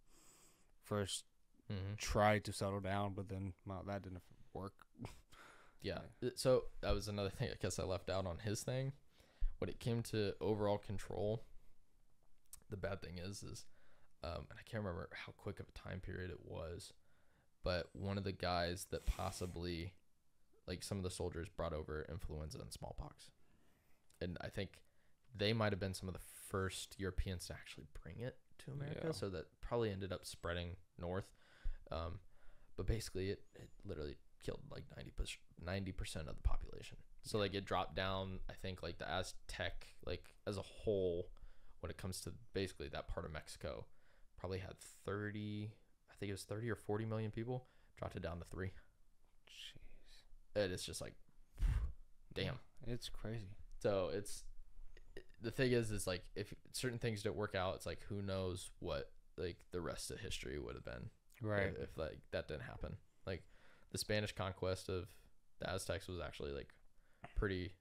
first mm-hmm. tried to settle down, but then well, that didn't work. yeah. yeah. So that was another thing I guess I left out on his thing. When it came to overall control, the bad thing is, is um, and I can't remember how quick of a time period it was, but one of the guys that possibly, like some of the soldiers brought over influenza and smallpox. And I think they might have been some of the first Europeans to actually bring it to America. Yeah. So that probably ended up spreading north. Um, but basically it, it literally killed like ninety percent of the population. So yeah. like it dropped down, I think like the Aztec, like as a whole, when it comes to basically that part of Mexico, probably had thirty, I think it was thirty or forty million people, dropped it down to three. Jeez. And it's just like, damn. It's crazy. So it's, the thing is, is like if certain things don't work out, it's like who knows what like the rest of history would have been, right? If like that didn't happen, like the Spanish conquest of the Aztecs was actually like pretty,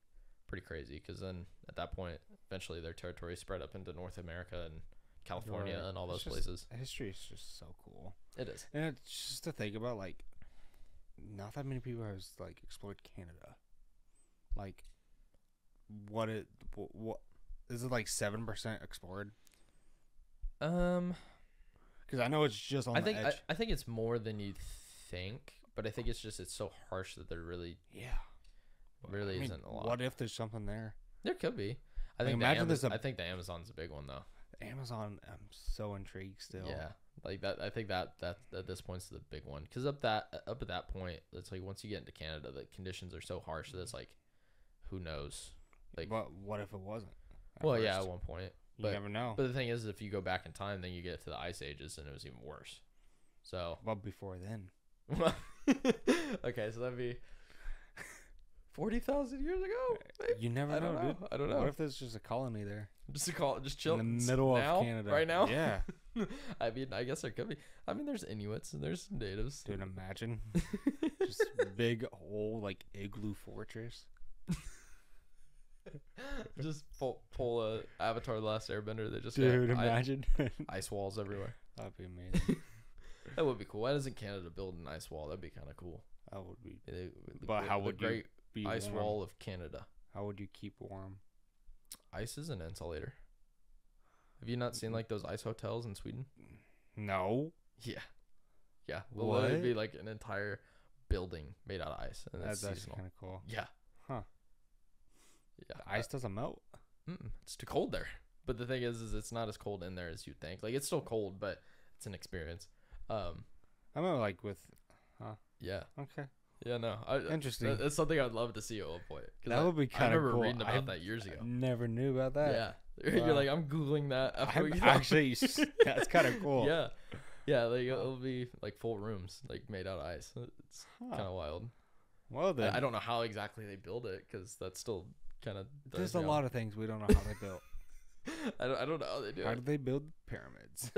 pretty crazy, because then at that point, eventually their territory spread up into North America and California right. and all those just, places. History is just so cool. It is, and it's just to think about like not that many people have like explored Canada, like. What it what, what is it like seven percent explored? Um, because I know it's just on. I the think edge. I, I think it's more than you think, but I think it's just it's so harsh that there really yeah really I mean, isn't a lot. What if there's something there? There could be. I like, think imagine the Amaz- a, I think the Amazon's a big one though. The Amazon, I'm so intrigued still. Yeah, like that. I think that that at this point's the big one, because up that up at that point, it's like once you get into Canada, the conditions are so harsh that it's like, who knows. Like, but what if it wasn't? Well, first? yeah, at one point. But, you never know. But the thing is, if you go back in time, then you get to the Ice Ages, and it was even worse. So, well, before then. okay, so that'd be forty thousand years ago. Maybe? You never I know, know, dude. I don't know. What if there's just a colony there? Just a colony, just chill. In the middle now, of Canada. Right now? Yeah. I mean, I guess there could be. I mean, there's Inuits, and there's natives. Dude, imagine. just big, whole, like, igloo fortress. Just pull, pull a Avatar The Last Airbender. They just dude, imagine ice, ice walls everywhere. That'd be amazing. That would be cool. Why doesn't Canada build an ice wall? That'd be kind of cool. That would be. It, it, but it, how would you be ice warm? Wall of Canada? How would you keep warm? Ice is an insulator. Have you not seen like those ice hotels in Sweden? No. Yeah, yeah. Well, what? It'd be like an entire building made out of ice, and that's, that's kind of cool. Yeah. Huh. Yeah, the ice doesn't melt. Mm-mm, it's too cold there. But the thing is, is it's not as cold in there as you'd think. Like, it's still cold, but it's an experience. Um, I mean, like with, huh? Yeah. Okay. Yeah, no. I, Interesting. That, that's something I'd love to see at one point. That would I, be kind of cool. I remember cool. reading about I've, that years ago. I never knew about that. Yeah. Wow. You're like, I'm Googling that. After I'm, actually, that's kind of cool. Yeah. Yeah, like it'll be like full rooms, like made out of ice. It's huh. kind of wild. Well, then. I, I don't know how exactly they build it because that's still kind of. There's a lot of things we don't know how they built. I don't. I don't know how they do. How it. Did they build pyramids?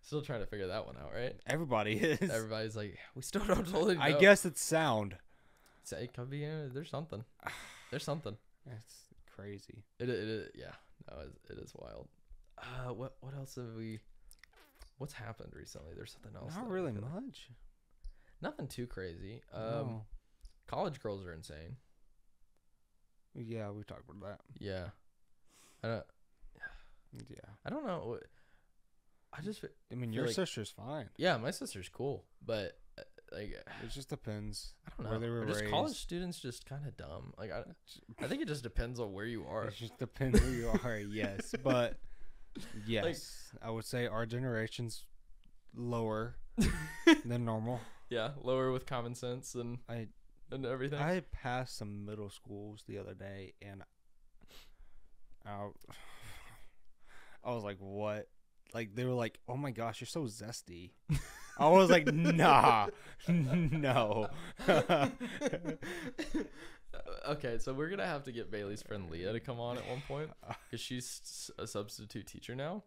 Still trying to figure that one out, right? Everybody is. Everybody's like, we still don't totally know. I guess it's sound. It's, it could be. Uh, there's something. There's something. That's crazy. It. It. It yeah. No. It, it is wild. Uh. What. What else have we? What's happened recently? There's something else. Not really much. Nothing too crazy. Um, no. College girls are insane. Yeah, we talked about that. Yeah. I don't, yeah. I don't know. I just. I mean, your like, sister's fine. Yeah, my sister's cool, but uh, like. It just depends. I don't know. Where they were just raised. College students just kind of dumb. Like I, I think it just depends on where you are. It just depends who you are. Yes, but. Yes, like, I would say our generation's lower than normal. Yeah, lower with common sense and I and everything. I passed some middle schools the other day, and I, I was like, "What?" Like they were like, "Oh my gosh, you're so zesty." I was like, "Nah, no." Okay, so we're gonna have to get Bailey's friend Leah to come on at one point because she's a substitute teacher now.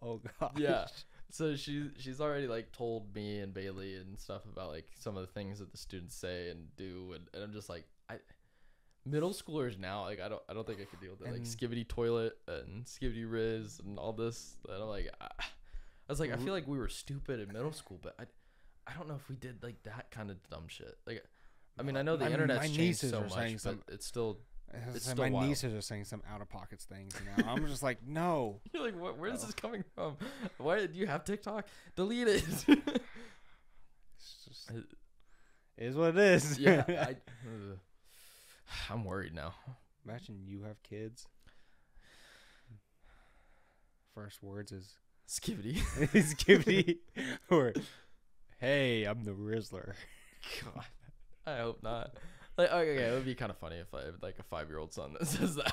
Oh gosh. Yeah. So she she's already like told me and Bailey and stuff about like some of the things that the students say and do, and, and I'm just like I, middle schoolers now like I don't I don't think I could deal with it. Like Skivvy Toilet and Skivvy Riz and all this. And I'm like I, I was like I feel like we were stupid in middle school, but I I don't know if we did like that kind of dumb shit like. I mean, I know the I mean, internet's changed so much, but it's still, it's still my wild. Nieces are saying some out-of-pockets things now. I'm just like, no. You're like, what, where no. is this coming from? Why do you have TikTok? Delete it. It's just, it is what it is. Yeah. I, uh, I'm worried now. Imagine you have kids. First words is... Skivvy. Skivvy. Or, hey, I'm the Rizzler. God. I hope not. Like, okay, it would be kind of funny if I had like a five-year-old son that says that.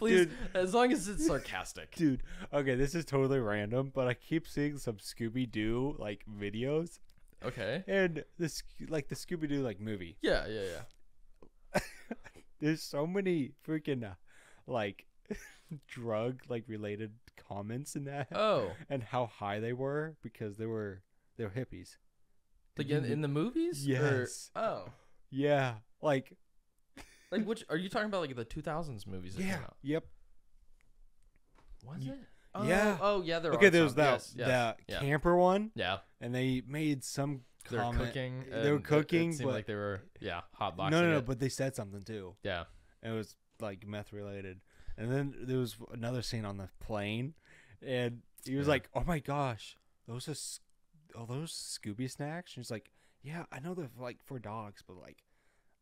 Please, dude. As long as it's sarcastic. Dude, okay, this is totally random, but I keep seeing some Scooby-Doo like videos. Okay. And this like the Scooby-Doo like movie. Yeah, yeah, yeah. There's so many freaking uh, like drug like related comments in that. Oh. And how high they were because they were they were hippies. Like in, in the movies? Yes. Or, oh. Yeah. Like. Like which are you talking about? Like the two thousands movies? That yeah. Came out? Yep. Was yeah. it? Oh, yeah. Oh yeah. There. Okay. There was that yes, yes, that yeah. camper one. Yeah. And they made some. They're cooking. They were cooking. It, it seemed but, like they were. Yeah. Hotboxing. No, no, no. It. But they said something too. Yeah. And it was like meth related, and then there was another scene on the plane, and he was yeah. like, "Oh my gosh, those are." All those Scooby snacks, and she's like, yeah, I know they're like for dogs, but like,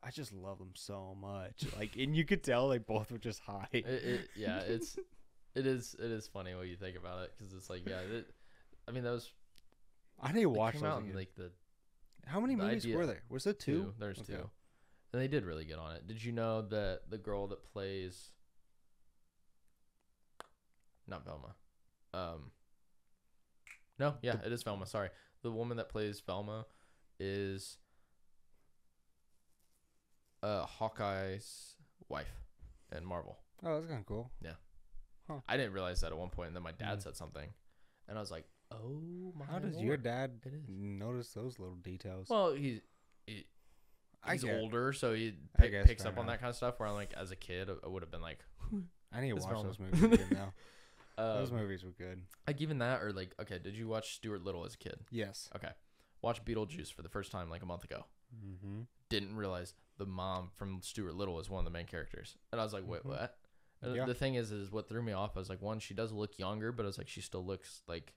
I just love them so much. Like, and you could tell they both were just high. It, it, yeah, it's, it is, it is funny when you think about it because it's like, yeah, it, I mean, that was. I didn't watch that. Like, like the. How many the movies idea, were there? Was there two? two there's okay. two, and they did really good on it. Did you know that the girl that plays. Not Velma, um. No, yeah, it is Velma. Sorry. The woman that plays Velma is uh, Hawkeye's wife in Marvel. Oh, that's kind of cool. Yeah. Huh. I didn't realize that at one point, and then my dad mm. said something, and I was like, oh, my God. How does Lord. your dad notice those little details? Well, he's, he, he's older, so he pick, guess, picks up on that kind of stuff, where I'm like, as a kid, I would have been like, I need to watch Velma. Those movies again now. Um, Those movies were good. Like even that, or like, okay, did you watch Stuart Little as a kid? Yes. Okay, watched Beetlejuice for the first time like a month ago. Mm-hmm. Didn't realize the mom from Stuart Little is one of the main characters, and I was like, wait, mm-hmm. what? And yeah. The thing is, is what threw me off. I was like, one, she does look younger, but I was like, she still looks like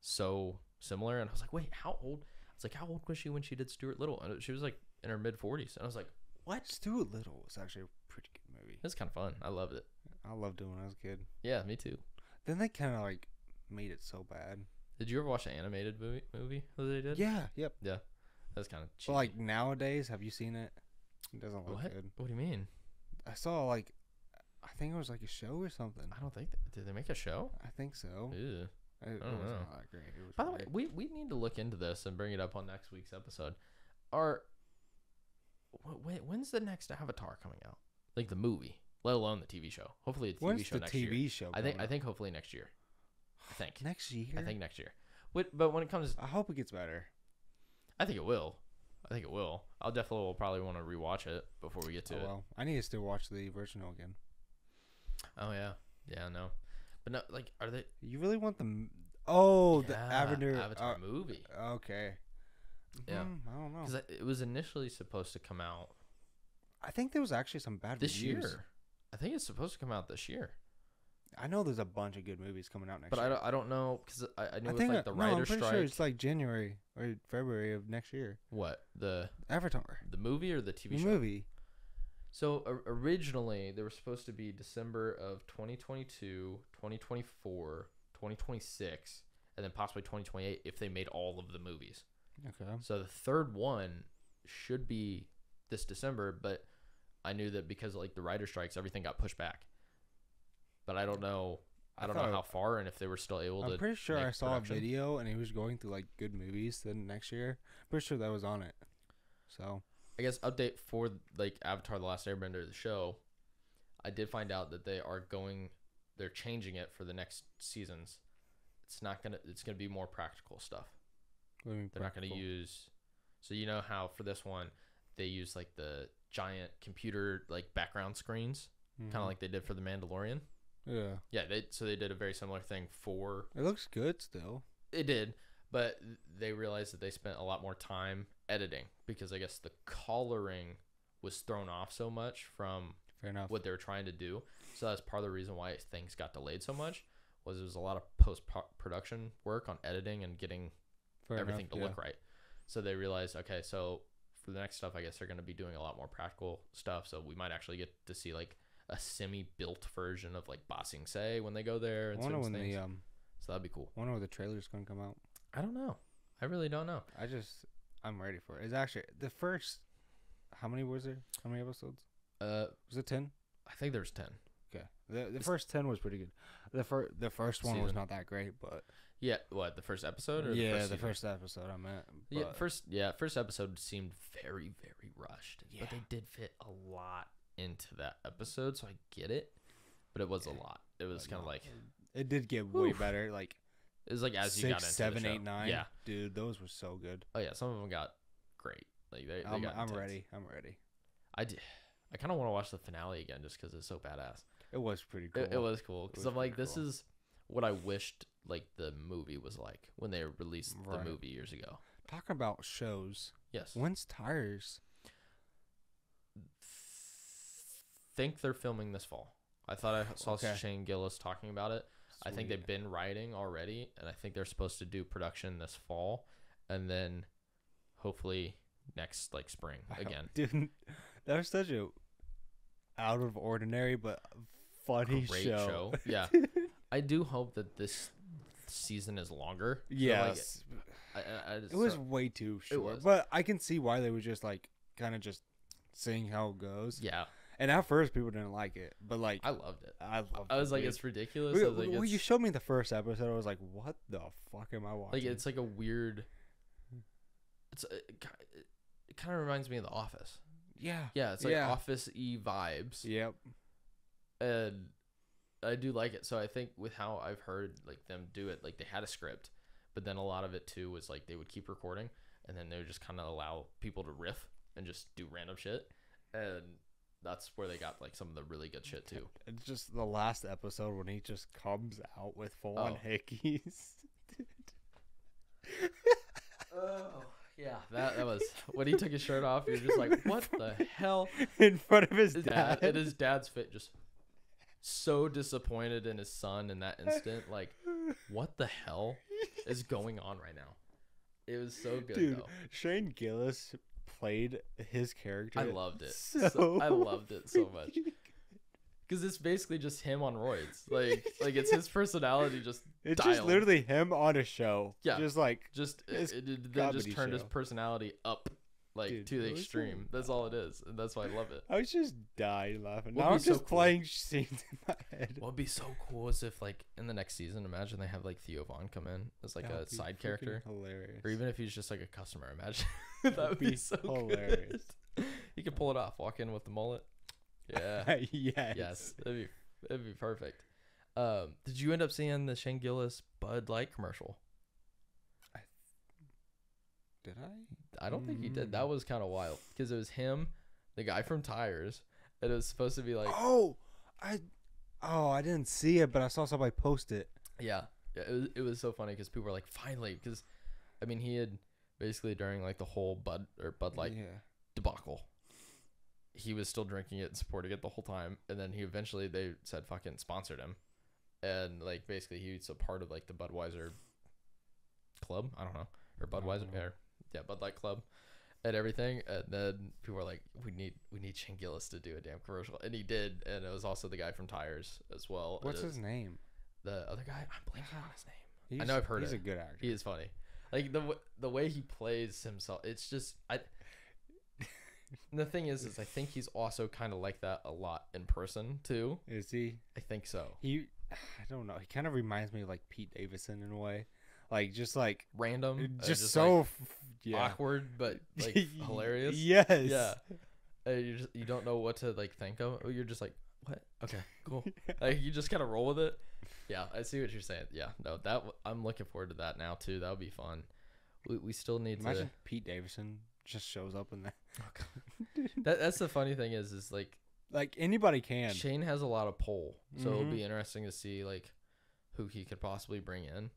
so similar, and I was like, wait, how old? I was like, how old was she when she did Stuart Little? And she was like in her mid forties, and I was like, what? Stuart Little was actually a pretty good movie. It was kind of fun. I loved it. I loved it when I was a kid. Yeah, me too. Then they kind of like made it so bad. Did you ever watch an animated movie? Movie that they did? Yeah. Yep. Yeah. That's kind of. But like nowadays, have you seen it? It doesn't look what? good. What do you mean? I saw like, I think it was like a show or something. I don't think. They, did they make a show? I think so. Yeah. I, I don't it was know. Not great. It was By the way, we we need to look into this and bring it up on next week's episode. Are when, when's the next Avatar coming out? Like the movie, let alone the T V show. Hopefully, it's T V show the next T V year. show. I think. Out? I think hopefully next year. I think next year. I think next year. But but when it comes, I hope it gets better. I think it will. I think it will. I'll definitely will probably want to rewatch it before we get to oh, it. Well, I need to still watch the original again. Oh yeah, yeah, I know. But no, like, are they? You really want the? Oh, yeah, the Avatar, Avatar uh, movie. Okay. Yeah, mm, I don't know. Because it was initially supposed to come out. I think there was actually some bad this reviews. year. I think it's supposed to come out this year. I know there's a bunch of good movies coming out next but year. But I, I don't know because I, I knew I it was like the no, writer's strike. I'm pretty sure it's like January or February of next year. What? The Avatar. The movie or the T V the show? The movie. So uh, originally, they were supposed to be December of twenty twenty-two, twenty twenty-four, twenty twenty-six, and then possibly twenty twenty-eight if they made all of the movies. Okay. So the third one should be this December, but I knew that because like the writer strikes, everything got pushed back. But I don't know. I, I don't know how far and if they were still able I'm to. I'm pretty sure I saw production. a video and he was going through like good movies the next year. Pretty sure that was on it. So I guess update for like Avatar: The Last Airbender, the show. I did find out that they are going. They're changing it for the next seasons. It's not gonna. It's gonna be more practical stuff. They're practical? not gonna use. So you know how for this one they use like the giant computer like background screens, mm-hmm. kind of like they did for The Mandalorian. Yeah. Yeah. They so they did a very similar thing for. It looks good still. It did, but they realized that they spent a lot more time editing because I guess the coloring was thrown off so much from Fair enough. what they were trying to do. So that's part of the reason why things got delayed so much was there was a lot of post production work on editing and getting Fair everything enough, to yeah. look right. So they realized, okay, so for the next stuff, I guess they're going to be doing a lot more practical stuff. So we might actually get to see like a semi-built version of like Ba Sing Se when they go there. And I wonder when things. the um, so that'd be cool. I wonder when the trailer's gonna come out. I don't know. I really don't know. I just I'm ready for it. It's actually the first. How many was there? How many episodes? Uh, was it ten? I think there was ten. Okay. the The first ten was pretty good. The first the first one season. was not that great, but yeah. What the first episode? Or yeah, the first, the first episode. I meant. But... Yeah, first. Yeah, first episode seemed very very rushed, yeah. but they did fit a lot into that episode, so I get it, but it was a lot. It was kind of like it did get way oof. better. Like it was like as six, you got into seven, the show. eight, nine. Yeah, dude, those were so good. Oh yeah, some of them got great. Like they, they I'm, got I'm ready. I'm ready. I did. I kind of want to watch the finale again just because it's so badass. It was pretty cool. It, it was cool because I'm like, cool. this is what I wished like the movie was like when they released right. the movie years ago. Talking about shows. Yes. When's Tires? Think they're filming this fall. I thought I saw okay. Shane Gillis talking about it. Sweet. I think they've been writing already, and I think they're supposed to do production this fall, and then hopefully next like spring again. Dude, that was such a out of ordinary but funny Great show. show. Yeah, I do hope that this season is longer. Yes, so like, I, I just, it was so, way too short, but I can see why they were just like kind of just seeing how it goes. Yeah. And at first, people didn't like it, but like I loved it. I loved I was it, like, dude. it's ridiculous. We, I was like, well, it's... you showed me the first episode. I was like, what the fuck am I watching? Like, it's like a weird. It's it, it kind of reminds me of The Office. Yeah, yeah, it's like yeah. Office-y vibes. Yep. And I do like it. So I think with how I've heard like them do it, like they had a script, but then a lot of it too was like they would keep recording, and then they would just kind of allow people to riff and just do random shit, and. That's where they got like some of the really good shit too. It's just the last episode when he just comes out with full on oh. hickeys. Oh yeah, that, that was when he took his shirt off. You're just like, what the hell? In front of his dad, dad and his dad's fit, just so disappointed in his son in that instant. Like, what the hell is going on right now? It was so good, dude. Though. Shane Gillis. Played his character. I loved it. So, so I loved it so much because it's basically just him on roids. Like, like it's his personality just. It's dialed. Just literally him on a show. Yeah, just like just it, it, they just turned show. his personality up like Dude, to the extreme. So that's all it is, and that's why I love it. I was just dying laughing. Now I'm so just cool. playing scenes in my head. What would be so cool is if, like, in the next season, imagine they have like Theo Von come in as like That'd a side character, hilarious. Or even if he's just like a customer. Imagine that That'd would be, be so hilarious. Good. You could pull it off. Walk in with the mullet. Yeah. yes. Yes. That'd be that'd be perfect. Um, did you end up seeing the Shane Gillis Bud Light commercial? I th- did I? I don't mm. think you did. That was kind of wild because it was him, the guy from Tires, and it was supposed to be like. Oh, I, oh, I didn't see it, but I saw somebody post it. Yeah, yeah. It was, it was so funny because people were like, finally, because, I mean, he had basically during like the whole Bud or Bud Light yeah. debacle. He was still drinking it and supporting it the whole time. And then he eventually, they said fucking sponsored him. And, like, basically he's a part of, like, the Budweiser club. I don't know. Or Budweiser. Know. Or, yeah, Bud Light club and everything. And then people were like, we need we need Shane Gillis to do a damn commercial. And he did. And it was also the guy from Tires as well. What's his name? The other guy? I'm blanking on his name. He's, I know I've heard he's it. He's a good actor. He is funny. Like, the, the way he plays himself, it's just... I. And the thing is, is I think he's also kind of like that a lot in person too. Is he? I think so. He, I don't know. He kind of reminds me of like Pete Davidson in a way, like just like random, just, just so like, f- yeah. awkward but like hilarious. Yes. Yeah. And you just you don't know what to like think of. You're just like, what? Okay, cool. Like you just kind of roll with it. Yeah, I see what you're saying. Yeah, no, that I'm looking forward to that now too. That would be fun. We we still need Imagine to Pete Davidson. Just shows up in there. Oh, that that's the funny thing is is like like anybody can. Shane has a lot of pull, so mm-hmm. it'll be interesting to see like who he could possibly bring in.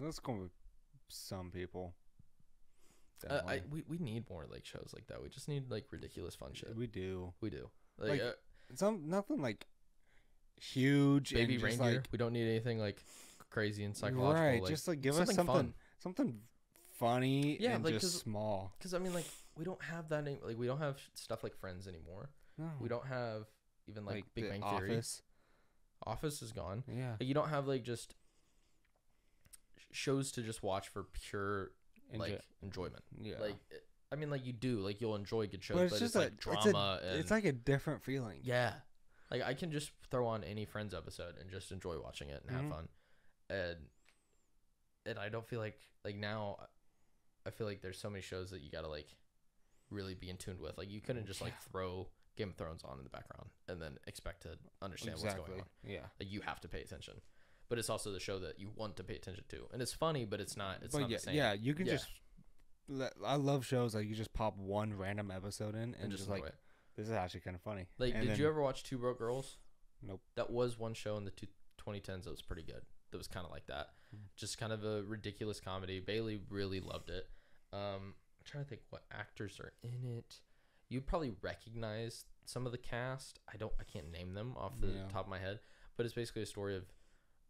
That's going to be some people. Uh, I we we need more like shows like that. We just need like ridiculous fun shit. We do. We do. Like, like uh, some nothing like huge. Baby reindeer. Like, we don't need anything like crazy and psychological. Right. Like, just like give something us something fun. something. Funny yeah, and like, just cause, small. Because I mean, like we don't have that. Any, like we don't have stuff like Friends anymore. No. We don't have even like, like Big Bang Theory. Office. Office is gone. Yeah. Like, you don't have like just shows to just watch for pure like Enjoy- enjoyment. Yeah. Like it, I mean, like you do like you'll enjoy good shows, but it's, but just it's a, like drama. It's, a, and, it's like a different feeling. Yeah. Like I can just throw on any Friends episode and just enjoy watching it and mm-hmm. have fun, and and I don't feel like like now. I feel like there's so many shows that you gotta like really be in tune with. Like you couldn't just like throw Game of Thrones on in the background and then expect to understand exactly. what's going on. Yeah, like you have to pay attention. But it's also the show that you want to pay attention to, and it's funny, but it's not. It's but not yeah, the same. Yeah, you can yeah. just. I love shows like you just pop one random episode in and, and just, just like this is actually kind of funny. Like, and did then, you ever watch Two Broke Girls? Nope. That was one show in the two, twenty tens that was pretty good. That was kind of like that, mm-hmm. just kind of a ridiculous comedy. Bailey really loved it. Um, I'm trying to think what actors are in it. You'd probably recognize some of the cast. I don't. I can't name them off the yeah. top of my head. But it's basically a story of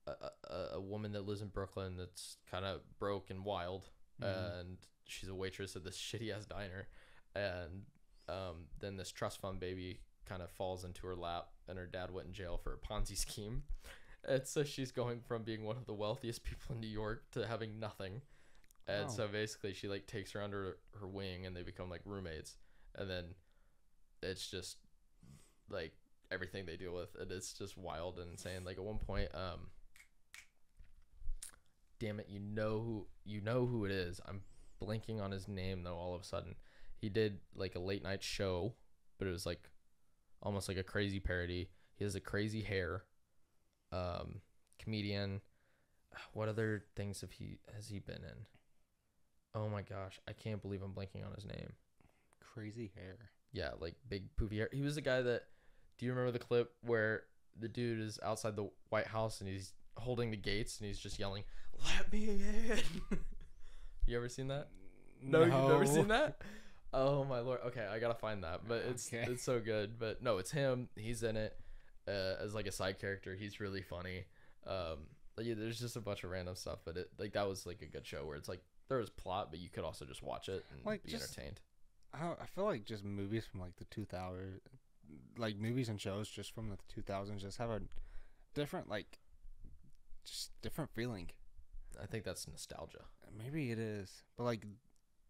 a, a, a woman that lives in Brooklyn that's kind of broke and wild, mm-hmm. and she's a waitress at this shitty ass diner, and um, then this trust fund baby kind of falls into her lap, and her dad went in jail for a Ponzi scheme. And so she's going from being one of the wealthiest people in New York to having nothing. And oh. so basically she like takes her under her wing and they become like roommates. And then it's just like everything they deal with. And it's just wild and insane. Like at one point, um, damn it, you know who, you know who it is. I'm blanking on his name though all of a sudden. He did like a late night show, but it was like almost like a crazy parody. He has a crazy hair. Um, comedian. What other things have he has he been in? Oh my gosh, I can't believe I'm blanking on his name. Crazy hair. Yeah, like big poofy hair. He was the guy that. Do you remember the clip where the dude is outside the White House and he's holding the gates and he's just yelling, "Let me in"? You ever seen that? No, no, you've never seen that. Oh my lord. Okay, I gotta find that, but it's okay. It's so good. But no, it's him. He's in it. Uh, as like a side character. He's really funny. Um, like, yeah, there's just a bunch of random stuff, but it like that was like a good show where it's like there was plot, but you could also just watch it and like, be just, entertained. I, I feel like just movies from like the two thousands, like movies and shows just from the two thousands, just have a different like just different feeling. I think that's nostalgia. Maybe it is, but like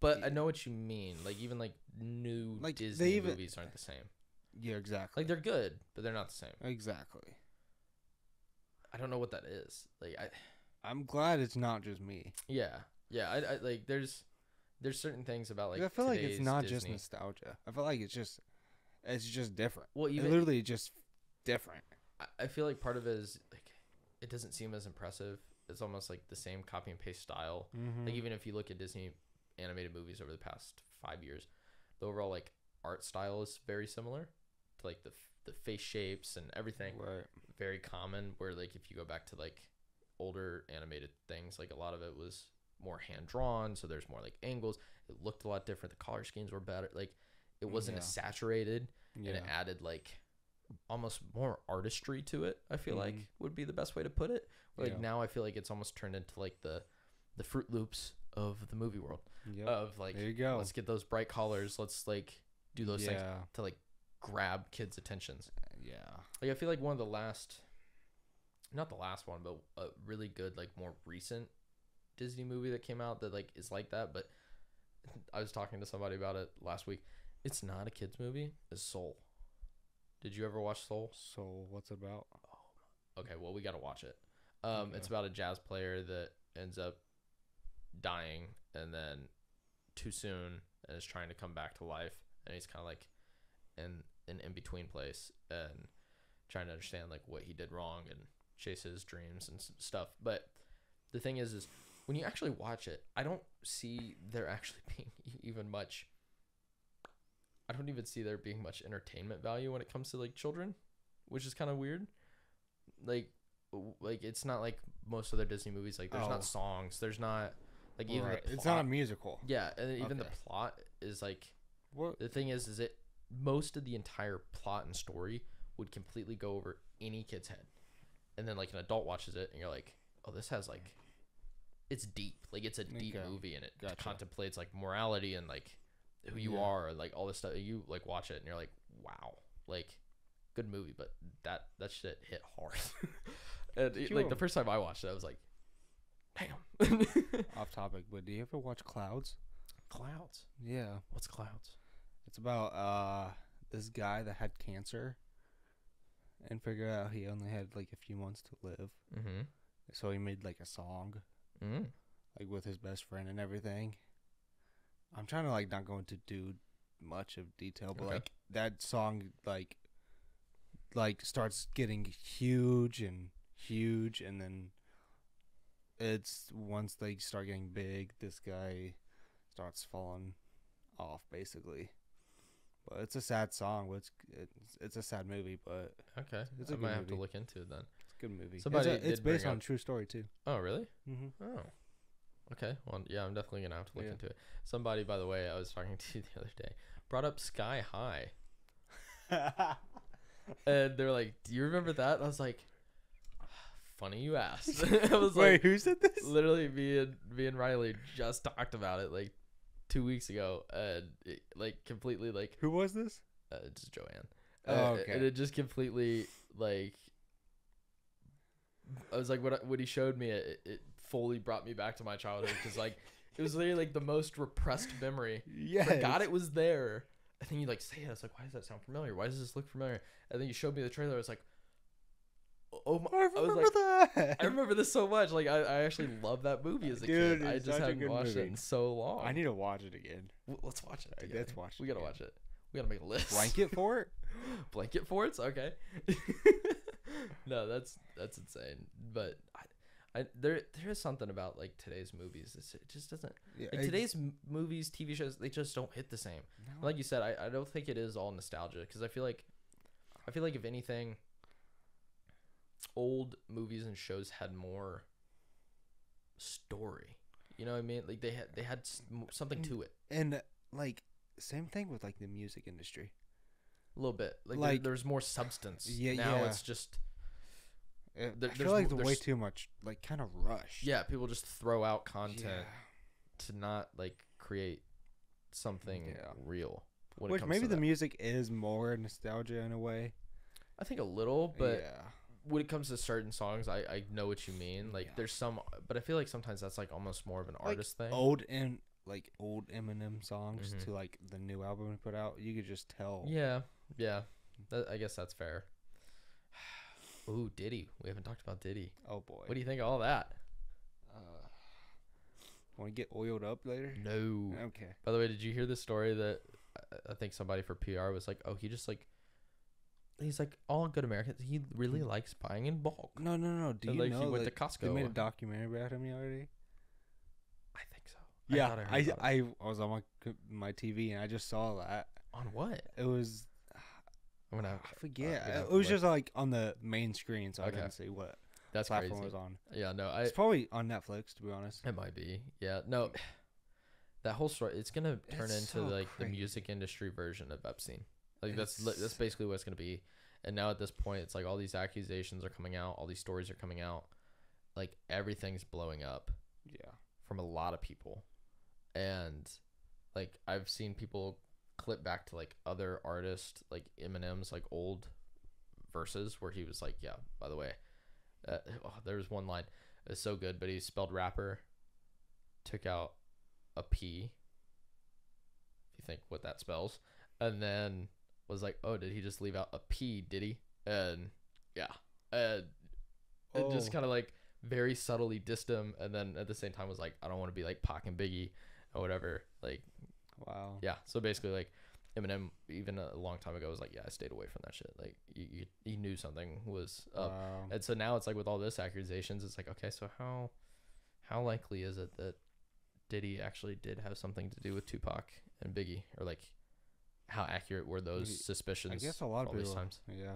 But I know what you mean. Like, even, like, new like Disney even, movies aren't the same. Yeah, exactly. Like, they're good, but they're not the same. Exactly. I don't know what that is. Like, I... I'm glad it's not just me. Yeah. Yeah, I, I like, there's... There's certain things about, like, I feel like it's not Disney. Just nostalgia. I feel like it's just... It's just different. Well, even... It's literally just different. I, I feel like part of it is, like, it doesn't seem as impressive. It's almost, like, the same copy and paste style. Mm-hmm. Like, even if you look at Disney... animated movies over the past five years, the overall like art style is very similar to like the the face shapes and everything. Right. Very common. Where like if you go back to like older animated things, like a lot of it was more hand drawn, so there's more like angles. It looked a lot different. The color schemes were better. Like it wasn't yeah. as saturated, yeah. and it added like almost more artistry to it. I feel mm-hmm. like would be the best way to put it. Like yeah. now I feel like it's almost turned into like the the Froot Loops of the movie world. Yep. Of like, there you go. Let's get those bright collars. Let's like do those yeah. things to like grab kids' attentions. Yeah. Like I feel like one of the last, not the last one, but a really good, like more recent Disney movie that came out that like is like that. But I was talking to somebody about it last week. It's not a kids movie. It's Soul. Did you ever watch Soul? Soul. What's it about? Oh, okay. Well, we got to watch it. Um, okay. It's about a jazz player that ends up dying and then too soon and is trying to come back to life, and he's kind of like in an in-between place and trying to understand like what he did wrong and chase his dreams and stuff. But the thing is is when you actually watch it, I don't see there actually being even much I don't even see there being much entertainment value when it comes to like children, which is kind of weird. Like like it's not like most other Disney movies. Like there's oh. not songs, there's not like even right. the plot, it's not a musical. Yeah, and even okay. the plot is like what? The thing is, is it most of the entire plot and story would completely go over any kid's head, and then like an adult watches it and you're like, oh, this has like, it's deep. Like it's a deep okay. movie, and it gotcha. Contemplates like morality and like who you yeah. are, and like all this stuff. You like watch it and you're like, wow, like good movie, but that that shit hit hard. And it, like the first time I watched it, I was like, damn. Off topic, but do you ever watch Clouds? Clouds? Yeah. What's Clouds? It's about uh this guy that had cancer and figured out he only had like a few months to live. Mm-hmm. So he made like a song mm-hmm. like with his best friend and everything. I'm trying to like not go into do much of detail, but okay. like that song like like starts getting huge and huge, and then it's once they start getting big, this guy starts falling off basically. But it's a sad song. It's it's, it's a sad movie, but okay, it's a I might movie. Have to look into it then. It's a good movie. Somebody it's, a, it's based on up... true story too. Oh really? Mm-hmm. Oh, okay. Well, yeah, I'm definitely gonna have to look yeah. into it. Somebody, by the way, I was talking to the other day, brought up Sky High, and they're like, "Do you remember that?" And I was like, funny you asked. I was Wait, like, who said this? Literally, me and me and Riley just talked about it like two weeks ago, and it, like completely like. Who was this? Uh, it's Joanne. Uh, oh, okay. And it just completely like. I was like, when, I, when he showed me it, it fully brought me back to my childhood, because like it was literally like the most repressed memory. Yeah. Forgot it was there, and then you like say it. I was like, why does that sound familiar? Why does this look familiar? And then you showed me the trailer. I was like. Oh my, I remember I was like, that. I remember this so much. Like I, I actually love that movie as a Dude, kid. I just haven't watched movie. It in so long. I need to watch it again. Let's watch it. Together. Let's watch it. We gotta again. Watch it. We gotta make a list. Blanket for it. Blanket for it's okay. No, that's that's insane. But I, I there there is something about like today's movies. It's, it just doesn't. Yeah, like, today's I, movies, T V shows, they just don't hit the same. No. Like you said, I, I don't think it is all nostalgia, because I feel like I feel like if anything. Old movies and shows had more story, you know what I mean? Like they had they had something to it, and uh, like same thing with like the music industry, a little bit. Like, like there, there's more substance. Yeah, now yeah. it's just. There, I feel like there's way too much, like kind of rushed. Yeah, people just throw out content yeah. to not like create something yeah. real. When Which it comes maybe to the that. Music is more nostalgia in a way. I think a little, but. Yeah. When it comes to certain songs, I, I know what you mean. Like yeah. there's some, but I feel like sometimes that's like almost more of an like artist thing. Old and like old Eminem songs mm-hmm. to like the new album he put out, you could just tell. Yeah, yeah. That, I guess that's fair. Ooh, Diddy. We haven't talked about Diddy. Oh boy. What do you think of all that? Uh, want to get oiled up later? No. Okay. By the way, did you hear the story that I, I think somebody for P R was like, "Oh, he just like." He's like, all good Americans, he really likes buying in bulk. No, no, no. Do you like, know? He went like, to Costco. They made a documentary about him already? I think so. Yeah, I I, I, I I was on my my T V and I just saw that. On what? It was, I'm gonna, I forget. Uh, it was look. just like on the main screen, so okay. I didn't see what That's platform crazy. was on. Yeah, no. I, it's probably on Netflix, to be honest. It might be. Yeah, no. That whole story, it's going to turn it's into so like crazy. the music industry version of Epstein. Like that's it's, that's basically what it's gonna be, and now at this point, it's like all these accusations are coming out, all these stories are coming out, like everything's blowing up. Yeah, from a lot of people, and like I've seen people clip back to like other artists, like Eminem's like old verses where he was like, yeah, by the way, uh, oh, there was one line, it's so good, but he spelled rapper, took out a P. If you think what that spells, and then. Was like, oh, did he just leave out a P, did he? And, yeah. And oh. just kind of, like, very subtly dissed him. And then at the same time was like, I don't want to be like Pac and Biggie or whatever. Like, wow. Yeah. So basically, like, Eminem, even a long time ago, was like, yeah, I stayed away from that shit. Like, you, you, he knew something was up. Wow. And so now it's like with all this accusations, it's like, okay, so how, how likely is it that Diddy actually did have something to do with Tupac and Biggie? Or, like... How accurate were those Maybe, suspicions? I guess a lot of people. Times? Yeah,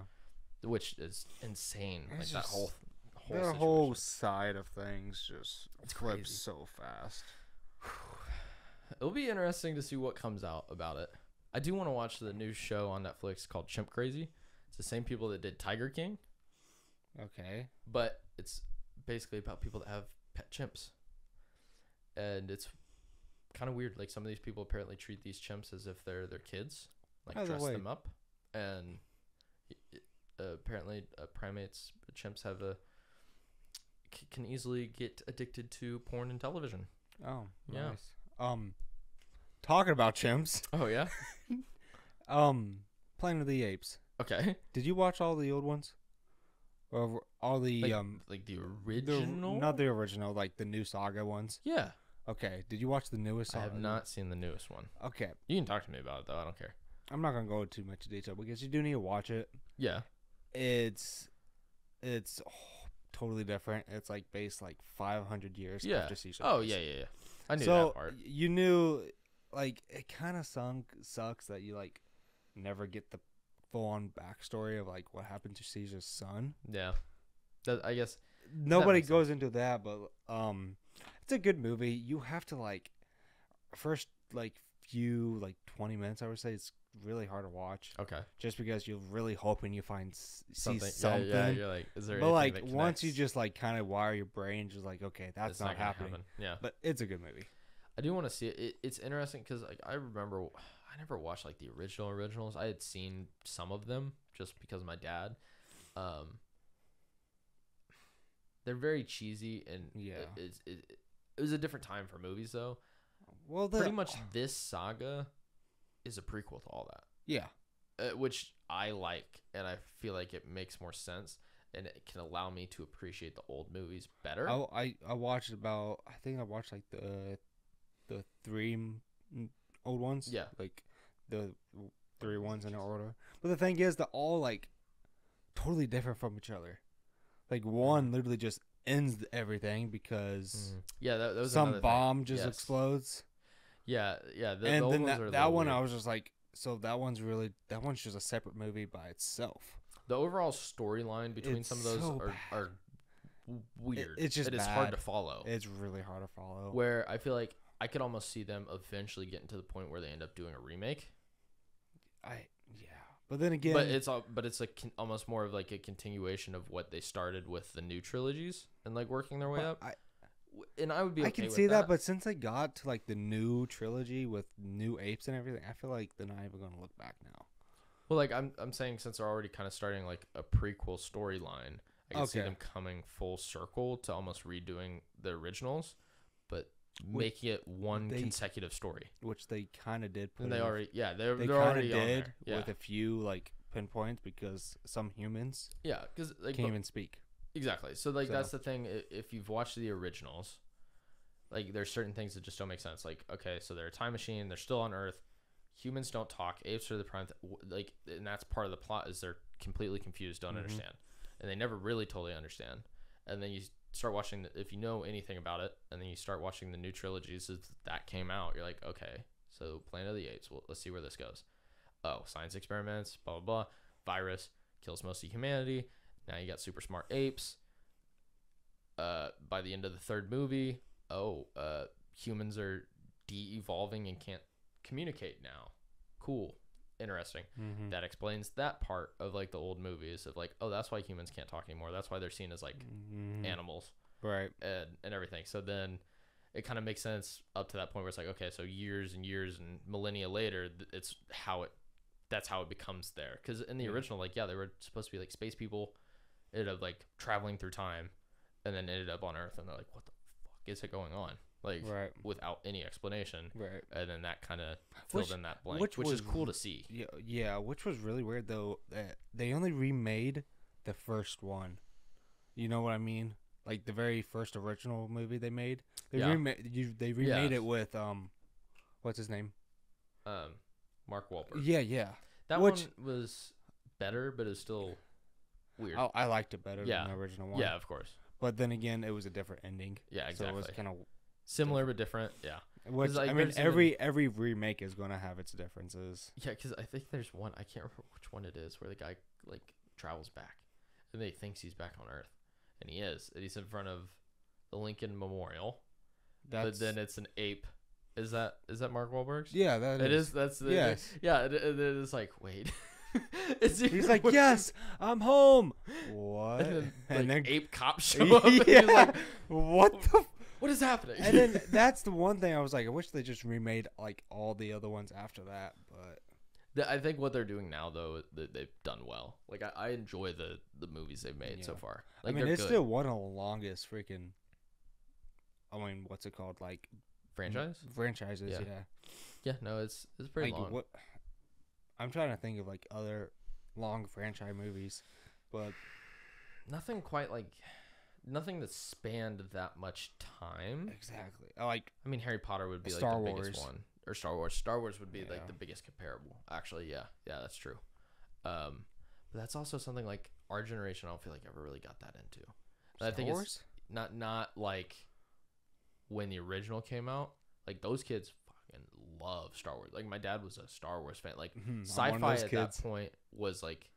which is insane. It's like just, that whole, whole their situation. whole side of things just it's flips crazy. so fast. It'll be interesting to see what comes out about it. I do want to watch the new show on Netflix called Chimp Crazy. It's the same people that did Tiger King. Okay, but it's basically about people that have pet chimps, and it's. Kind of weird, like some of these people apparently treat these chimps as if they're their kids, like By dress the them up, and uh, apparently uh, primates, chimps have a c can easily get addicted to porn and television. Oh, yeah. Nice. Um, talking about chimps. Oh yeah. um, Planet of the Apes. Okay. Did you watch all the old ones? Or all the like, um, like the original? The, not the original, like the new saga ones. Yeah. Okay, did you watch the newest one? I have not seen the newest one. Okay. You can talk to me about it, though. I don't care. I'm not going to go into too much detail because you do need to watch it. Yeah. It's it's oh, totally different. It's, like, based, like, five hundred years yeah. after season. Oh, yeah, yeah, yeah. I knew so that part. You knew, like, it kind of sucks that you, like, never get the full-on backstory of, like, what happened to Caesar's son. Yeah. That, I guess. Nobody goes sense. into that, but, um... It's a good movie. You have to like first like few like twenty minutes. I would say it's really hard to watch. Okay. Just because you're really hoping you find see something. something. Yeah, yeah. You're like, is there? But like that once you just like kind of wire your brain, just like okay, that's it's not, not happening. Happen. Yeah. But it's a good movie. I do want to see it. it it's interesting because like I remember I never watched like the original originals. I had seen some of them just because of my dad. Um. They're very cheesy and yeah. It, it, it, it was a different time for movies though. Well, the, pretty much this saga is a prequel to all that. Yeah, uh, which I like, and I feel like it makes more sense, and it can allow me to appreciate the old movies better. I I, I watched about I think I watched like the the three old ones. Yeah, like the three ones in order. But the thing is, they're all like totally different from each other. Like one literally just ends everything because mm. yeah, that, that was some bomb thing. just yes. explodes. Yeah, yeah. The, and the then that, that one, weird. I was just like, so that one's really that one's just a separate movie by itself. The overall storyline between it's some of those so are, are weird. It, it's just it is bad. hard to follow. It's really hard to follow. Where I feel like I could almost see them eventually getting to the point where they end up doing a remake. I yeah. But then again, but it's all, but it's like almost more of like a continuation of what they started with the new trilogies and like working their way up. I, and I would be, okay I can with see that. that. But since I got to like the new trilogy with new apes and everything, I feel like they're not even going to look back now. Well, like I'm, I'm saying since they're already kind of starting like a prequel storyline, I can okay. see them coming full circle to almost redoing the originals, but which, making it one they, consecutive story, which they kind of did. Put and they already, with, yeah, they're, they they're already did on there. Yeah. With a few like pinpoints because some humans, yeah, because like, can't but, even speak. Exactly. So like so. That's the thing. If you've watched the originals, like there's certain things that just don't make sense. Like okay, so they're a time machine. They're still on Earth. Humans don't talk. Apes are the prime. Th- like, and that's part of the plot is they're completely confused, don't mm-hmm. understand, and they never really totally understand. And then you start watching the, if you know anything about it, and then you start watching the new trilogies that came out. You're like, okay, so Planet of the Apes. Well, let's see where this goes. Oh, science experiments, blah blah blah. Virus kills most of humanity. Now you got super smart apes. Uh, by the end of the third movie, oh, uh, humans are de-evolving and can't communicate now. Cool, interesting. Mm-hmm. That explains that part of like the old movies of like, oh, that's why humans can't talk anymore. That's why they're seen as like mm-hmm. animals, right? And and everything. So then it kind of makes sense up to that point where it's like, okay, so years and years and millennia later, it's how it, that's how it becomes there. Because in the mm-hmm. original, like yeah, they were supposed to be like space people. Ended up like traveling through time, and then ended up on Earth, and they're like, what the fuck is it going on? Like right. without any explanation, right? And then that kind of filled which, in that blank, which, which was, is cool to see. Yeah, yeah, which was really weird though. That they only remade the first one. You know what I mean? Like the very first original movie they made. They yeah. remade. You they remade yeah. it with um, what's his name? Um, Mark Wahlberg. Yeah, yeah. That which, one was better, but it's still weird. I, I liked it better yeah. than the original one. Yeah, of course. But then again, it was a different ending. Yeah, exactly. So it was kind of similar but different, yeah. Which like, I mean, every even... every remake is going to have its differences. Yeah, because I think there's one I can't remember which one it is where the guy like travels back, and he thinks he's back on Earth, and he is, and he's in front of the Lincoln Memorial. That's... But then it's an ape. Is that is that Mark Wahlberg's? Yeah, that it is. is. That's the yes. Yeah, it, it is like wait. He's like, yes, I'm home. What? And then, like, and then ape cops show up. Yeah. And he's like, what the? What is happening? And then that's the one thing I was like, I wish they just remade like all the other ones after that. But the, I think what they're doing now, though, that they've done well. Like I, I enjoy the the movies they've made yeah. so far. Like, I mean, it's good. Still one of the longest freaking. I mean, what's it called? Like franchise? Franchises, yeah. Yeah, yeah no, it's it's pretty like, long. What, I'm trying to think of like other long franchise movies, but nothing quite like nothing that spanned that much time. Exactly. Like I mean, Harry Potter would be like the biggest one, or Star Wars. Star Wars would be yeah. like the biggest comparable. Actually, yeah, yeah, that's true. Um, but that's also something like our generation. I don't feel like ever really got that into. Star I think Wars? It's not not like when the original came out. Like those kids. And love Star Wars. Like my dad was a Star Wars fan. Like mm-hmm. sci-fi at kids. That point was like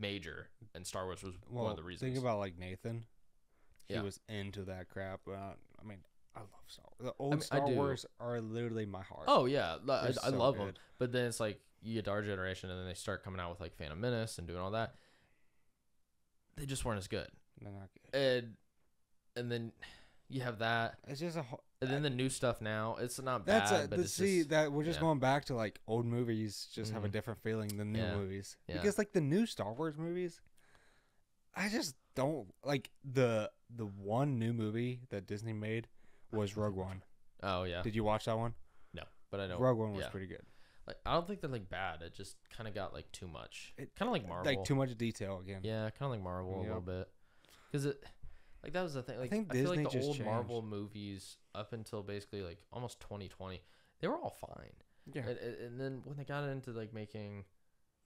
major, and Star Wars was well, one of the reasons. Think about like Nathan. He yeah. was into that crap. Uh, I mean, I love Star Wars. The old I mean, Star Wars are literally my heart. Oh yeah, I, so I love good. Them. But then it's like you get to our generation, and then they start coming out with like Phantom Menace and doing all that. They just weren't as good. They're not good. And and then you have that. It's just a. Ho- And then the new stuff now, it's not bad. That's a, but the, it's see, just, that we're just yeah. going back to like old movies just mm-hmm. have a different feeling than new yeah. movies. Yeah. Because like the new Star Wars movies, I just don't like the the one new movie that Disney made was Rogue One. Oh yeah, did you watch that one? No, but I know Rogue One was yeah. pretty good. Like I don't think they're like bad. It just kind of got like too much, kind of like Marvel, like too much detail again. Yeah, kind of like Marvel yeah. a little bit because it. Like, that was the thing. Like, I, think I feel like the old changed. Marvel movies up until basically, like, almost twenty twenty, they were all fine. Yeah. And, and then when they got into, like, making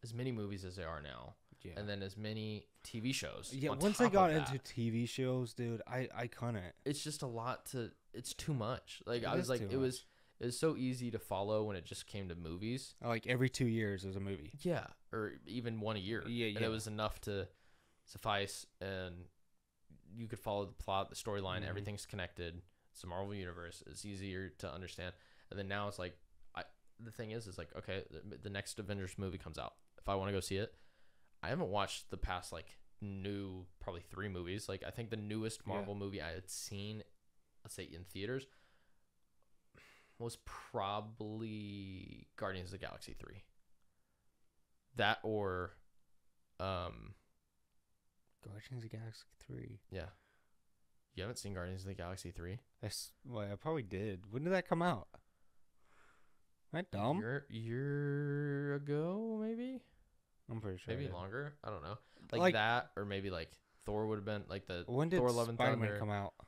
as many movies as they are now, yeah. and then as many T V shows. Yeah, on once they got that, into T V shows, dude, I, I couldn't. It's just a lot to – it's too much. Like, it I was like – it was it was so easy to follow when it just came to movies. Like, every two years was a movie. Yeah, or even one a year. Yeah, yeah. And it was enough to suffice and – you could follow the plot, the storyline, mm-hmm. everything's connected. It's the Marvel universe. It's easier to understand. And then now it's like, I the thing is, is like, okay, the, the next Avengers movie comes out. If I want to go see it, I haven't watched the past like new, probably three movies. Like I think the newest Marvel yeah. movie I had seen, let's say in theaters, was probably Guardians of the Galaxy three. That or, um, Guardians of the Galaxy three. Yeah. You haven't seen Guardians of the Galaxy three? That's, well, I probably did. When did that come out? Am I dumb? A year, year ago, maybe? I'm pretty sure. Maybe longer? I don't know. Like, like that, or maybe like Thor would have been like the when did Thor Love and Thunder. Spider-Man come out? I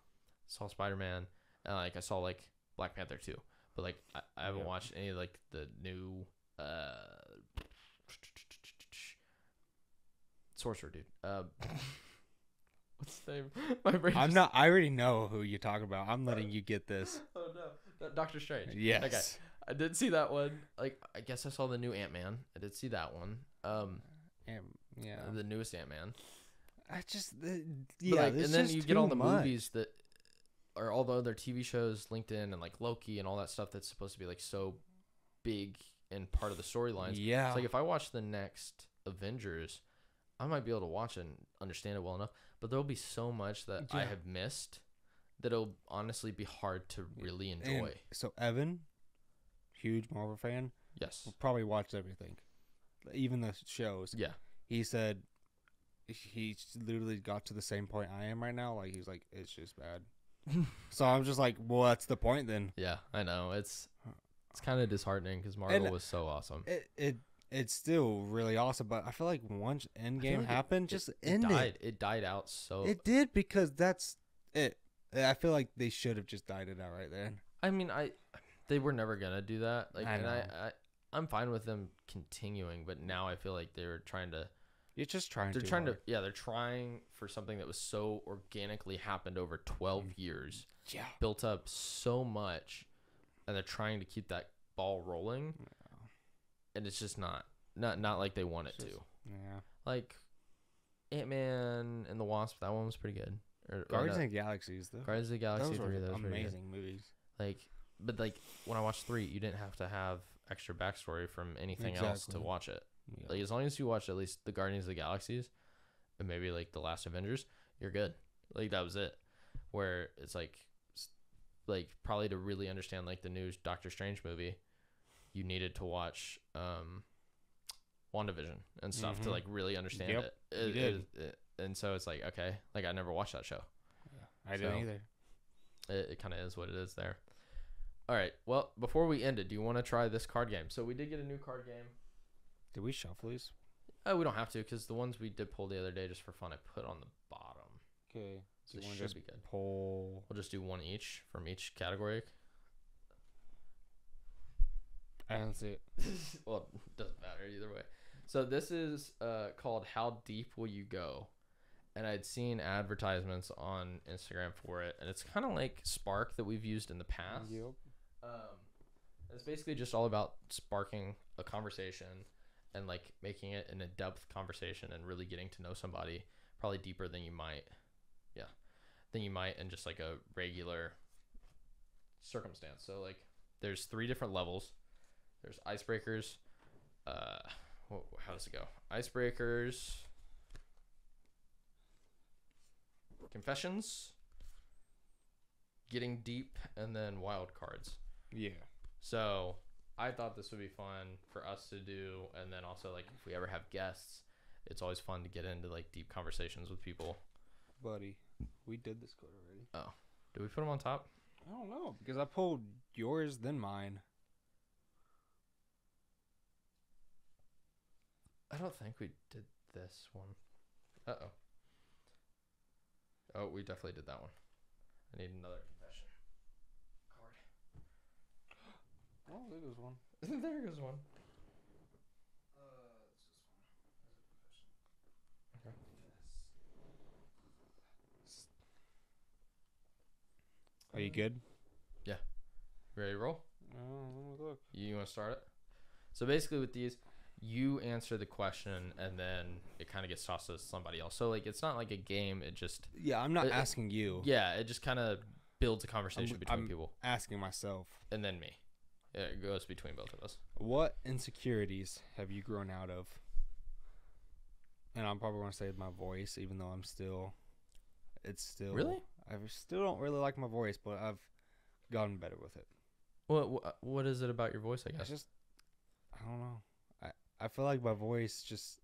saw Spider-Man, and like I saw like Black Panther too. But like I, I haven't yeah. watched any of like the new uh Sorcerer dude. Uh, what's his name? My brain I'm just... not. I already know who you're talking about. I'm letting uh, you get this. Oh no, Doctor Strange. Yes. Okay. I did see that one. Like I guess I saw the new Ant Man. I did see that one. Um, Ant, yeah, the newest Ant Man. I just the, yeah, like, and then you get all the much. movies that or all the other T V shows linked in, and like Loki and all that stuff that's supposed to be like so big and part of the storylines. Yeah. It's like if I watch the next Avengers, I might be able to watch and understand it well enough, but there'll be so much that yeah. I have missed that it'll honestly be hard to really enjoy. And so Evan, huge Marvel fan, yes, probably watched everything, even the shows. Yeah, he said he literally got to the same point I am right now. Like he's like, it's just bad. So I'm just like, well, that's the point then. Yeah, I know it's it's kind of disheartening because Marvel and was so awesome. It. it It's still really awesome, but I feel like once Endgame like happened, it, just it, ended. It died. It died out so... It did, because that's it. I feel like they should have just died it out right there. I mean, I they were never going to do that. Like, I and I, I, I'm fine with them continuing, but now I feel like they're trying to... You're just trying they're to. They're trying hard. to... Yeah, they're trying for something that was so organically happened over twelve years. Yeah. Built up so much, and they're trying to keep that ball rolling. Yeah. And it's just not, not, not like they want it just, to. Yeah. Like, Ant-Man and the Wasp, that one was pretty good. Or, Guardians of the Galaxy, though. Guardians of the Galaxy those three, those were amazing movies. Like, but like when I watched three, you didn't have to have extra backstory from anything exactly. else to watch it. Yeah. Like as long as you watch at least the Guardians of the Galaxies, and maybe like the Last Avengers, you're good. Like that was it. Where it's like, like probably to really understand like the new Doctor Strange movie, you needed to watch um, WandaVision and stuff mm-hmm. to like really understand yep, it. It, you did. It, it. And so it's like, okay, like I never watched that show. Yeah, I so didn't either. It, it kind of is what it is there. All right. Well, before we end it, do you want to try this card game? So we did get a new card game. Did we shuffle these? Oh, we don't have to because the ones we did pull the other day just for fun, I put on the bottom. Okay. So this should just be good. Pull... We'll just do one each from each category. I don't see it. Well, it doesn't matter either way. So this is uh, called How Deep Will You Go? And I'd seen advertisements on Instagram for it. And it's kind of like Spark that we've used in the past. Yep. Um, it's basically just all about sparking a conversation and like making it an in-depth conversation and really getting to know somebody probably deeper than you might. Yeah. Than you might in just like a regular circumstance. So like there's three different levels. There's icebreakers. Uh, whoa, how does it go? Icebreakers. Confessions. Getting deep. And then wild cards. Yeah. So I thought this would be fun for us to do. And then also, like, if we ever have guests, it's always fun to get into, like, deep conversations with people. Buddy, we did this code already. Oh. Did we put them on top? I don't know. Because I pulled yours, then mine. I don't think we did this one. Uh-oh. Oh, we definitely did that one. I need another confession card. Oh, there goes one. There goes one. Uh, it's just one. There's a confession. Okay. Are you good? Yeah. Ready to roll? Oh, look. You, you want to start it? So basically with these... You answer the question, and then it kind of gets tossed to somebody else. So, like, it's not like a game. It just... Yeah, I'm not it, asking you. Yeah, it just kind of builds a conversation I'm, between I'm people. asking myself. And then me. It goes between both of us. What insecurities have you grown out of? And I'm probably going to say my voice, even though I'm still... It's still... Really? I still don't really like my voice, but I've gotten better with it. What, what is it about your voice, I guess? It's just... I don't know. I feel like my voice just,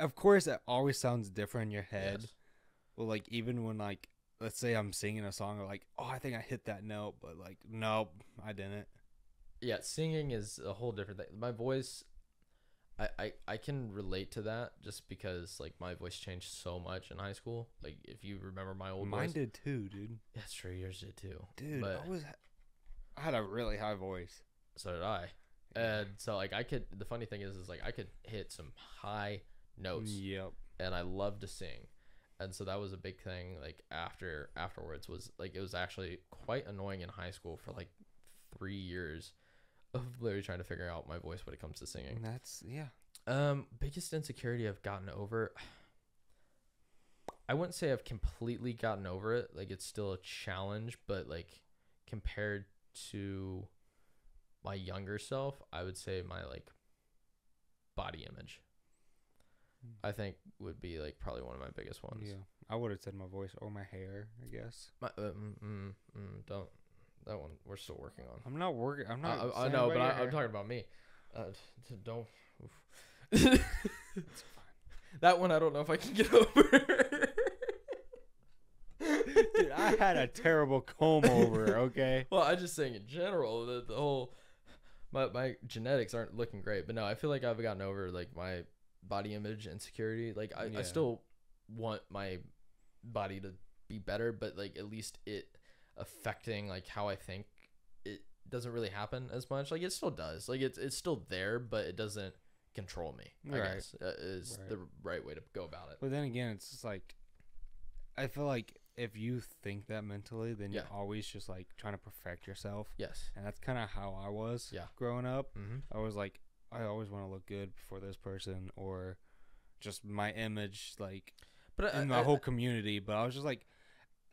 of course, it always sounds different in your head. Yes. Well, like even when like let's say I'm singing a song, like, oh, I think I hit that note, but like, nope, I didn't. Yeah, singing is a whole different thing. My voice, I, I, I can relate to that just because, like, my voice changed so much in high school. Like, if you remember my old Mine voice. Mine did too, dude. That's true. Yours did too. Dude, but I was, I had a really high voice. So did I. Yeah. And so, like, I could, the funny thing is, is, like, I could hit some high notes. Yep. And I love to sing. And so that was a big thing, like, after, afterwards was, like, it was actually quite annoying in high school for, like, three years of literally trying to figure out my voice when it comes to singing. That's, yeah. Um, biggest insecurity I've gotten over, I wouldn't say I've completely gotten over it. Like, it's still a challenge, but, like, compared to my younger self, I would say my, like, body image, I think, would be, like, probably one of my biggest ones. Yeah, I would have said my voice or my hair, I guess. My, uh, mm, mm, mm, don't that one we're still working on. I'm not working. I'm not. I, I know, but I, I'm talking about me. Uh, don't. It's fine. That one I don't know if I can get over. Dude, I had a terrible comb over. Okay. Well, I just saying in general that the whole my my genetics aren't looking great, but no, I feel like I've gotten over, like, my body image insecurity. Like, I, yeah. I still want my body to be better, but, like, at least it affecting, like, how I think, it doesn't really happen as much. Like, it still does. Like, it's it's still there, but it doesn't control me, right. I guess uh, is right. the right way to go about it. But then again, it's just like, I feel like if you think that mentally, then yeah. you're always just, like, trying to perfect yourself. Yes. And that's kind of how I was yeah. growing up. Mm-hmm. I was like, I always want to look good for this person, or just my image, like, but I, in the I, whole community. But I was just like,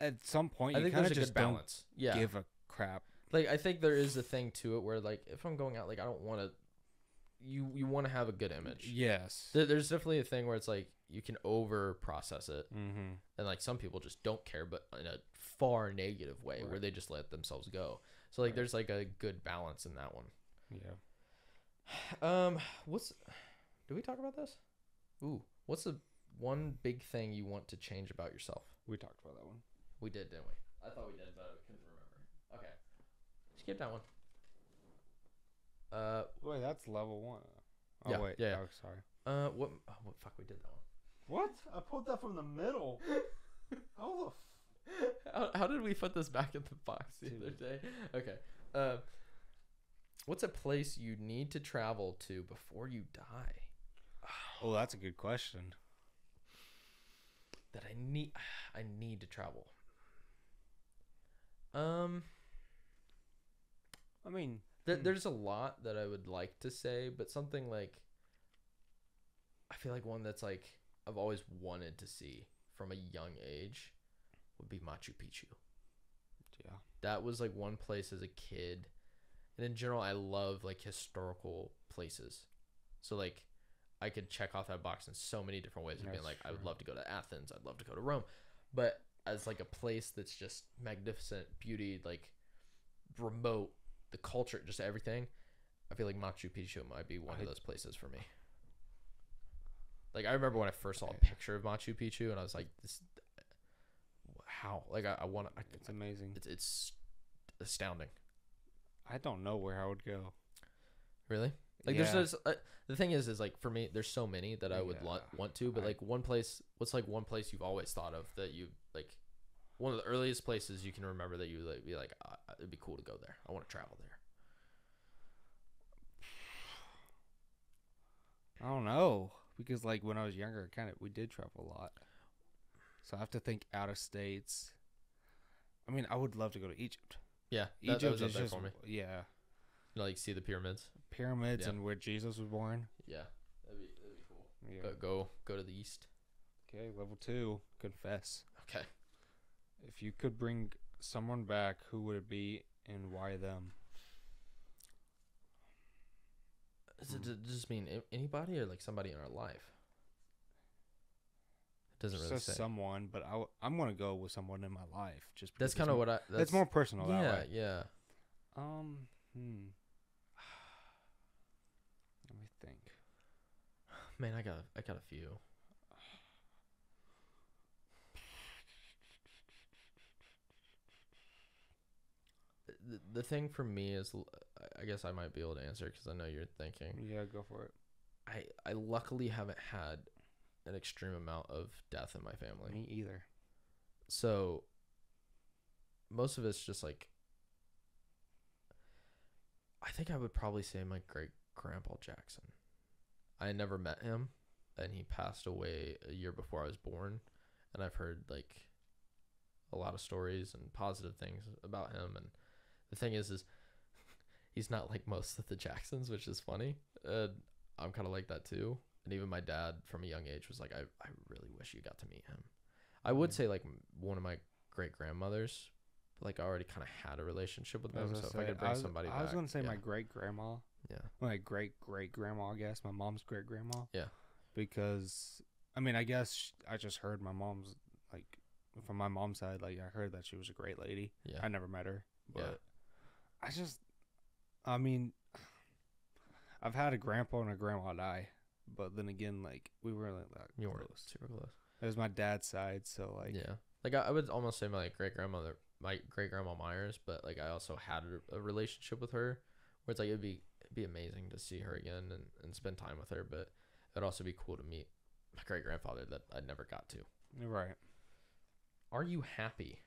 at some point, I you kind of just balance. Don't yeah. give a crap. Like, I think there is a thing to it where, like, if I'm going out, like, I don't want to. You you want to have a good image. Yes. There, there's definitely a thing where it's like you can over process it, mm-hmm. and, like, some people just don't care, but in a far negative way, right. where they just let themselves go. So, like, right. there's, like, a good balance in that one. Yeah. Um, what's, did we talk about this? Ooh, what's the one big thing you want to change about yourself? We talked about that one. We did, didn't we? I thought we did, but I couldn't remember. Okay. Skip that one. Uh, wait, that's level one. Oh, yeah, wait. Yeah. Oh, sorry. Uh, what, oh, what, fuck, we did that one. What? I pulled that from the middle. How the f- how, how did we put this back in the box the other day? Okay. Um. Uh, What's a place you need to travel to before you die? Oh, that's a good question. That I need, I need to travel. Um, I mean, th- hmm. there's a lot that I would like to say, but something like, I feel like one that's, like, I've always wanted to see from a young age would be Machu Picchu. Yeah, that was, like, one place as a kid. And in general, I love, like, historical places. So, like, I could check off that box in so many different ways. That's being like, true. I would love to go to Athens. I'd love to go to Rome. But as, like, a place that's just magnificent, beauty, like, remote, the culture, just everything, I feel like Machu Picchu might be one I... of those places for me. Like, I remember when I first saw a picture of Machu Picchu, and I was like, this, how? Like, I, I want to. It's amazing. I, it's, it's astounding. I don't know where I would go. Really? Like, yeah. there's, there's uh, the thing is, is like for me, there's so many that I would yeah. lo- want to, but I, like one place, what's like one place you've always thought of that you like, one of the earliest places you can remember that you like be like, uh, it'd be cool to go there. I want to travel there. I don't know because like when I was younger, kind of we did travel a lot, so I have to think out of states. I mean, I would love to go to Egypt. Yeah, that, Egypt that was up is there just, for me. Yeah, you know, like see the pyramids, pyramids, yeah. and where Jesus was born. Yeah, that'd be, that'd be cool. Yeah. Go, go go to the east. Okay, level two, confess. Okay, if you could bring someone back, who would it be and why them? Does it mm. just mean anybody or like somebody in our life? Doesn't really say someone, but I, I'm gonna go with someone in my life. Just that's kind of what I. That's it's more personal. Yeah, that way. Yeah. Um. Hmm. Let me think. Man, I got I got a few. the, the thing for me is, I guess I might be able to answer because I know you're thinking. Yeah, go for it. I, I luckily haven't had an extreme amount of death in my family. Me either. So most of it's just like, I think I would probably say my great grandpa Jackson. I never met him, and he passed away a year before I was born, and I've heard like a lot of stories and positive things about him. And the thing is, is he's not like most of the Jacksons, which is funny. Uh, I'm kind of like that too. And even my dad from a young age was like, I, I really wish you got to meet him. I would yeah. say like one of my great grandmothers, like I already kind of had a relationship with them. So say, if I could bring I was, somebody back. I was going to say yeah. my great grandma. Yeah. My great great grandma, I guess. My mom's great grandma. Yeah. Because, I mean, I guess I just heard my mom's, like, from my mom's side, like, I heard that she was a great lady. Yeah. I never met her. But yeah. I just, I mean, I've had a grandpa and a grandma die. But then again, like, we weren't like that you close. Weren't super close. It was my dad's side, so like yeah, like I, I would almost say my like, great grandmother, my great grandma Myers, but like I also had a, a relationship with her, where it's like it'd be it'd be amazing to see her again and, and spend time with her, but it'd also be cool to meet my great grandfather that I never got to. Right. Are you happy?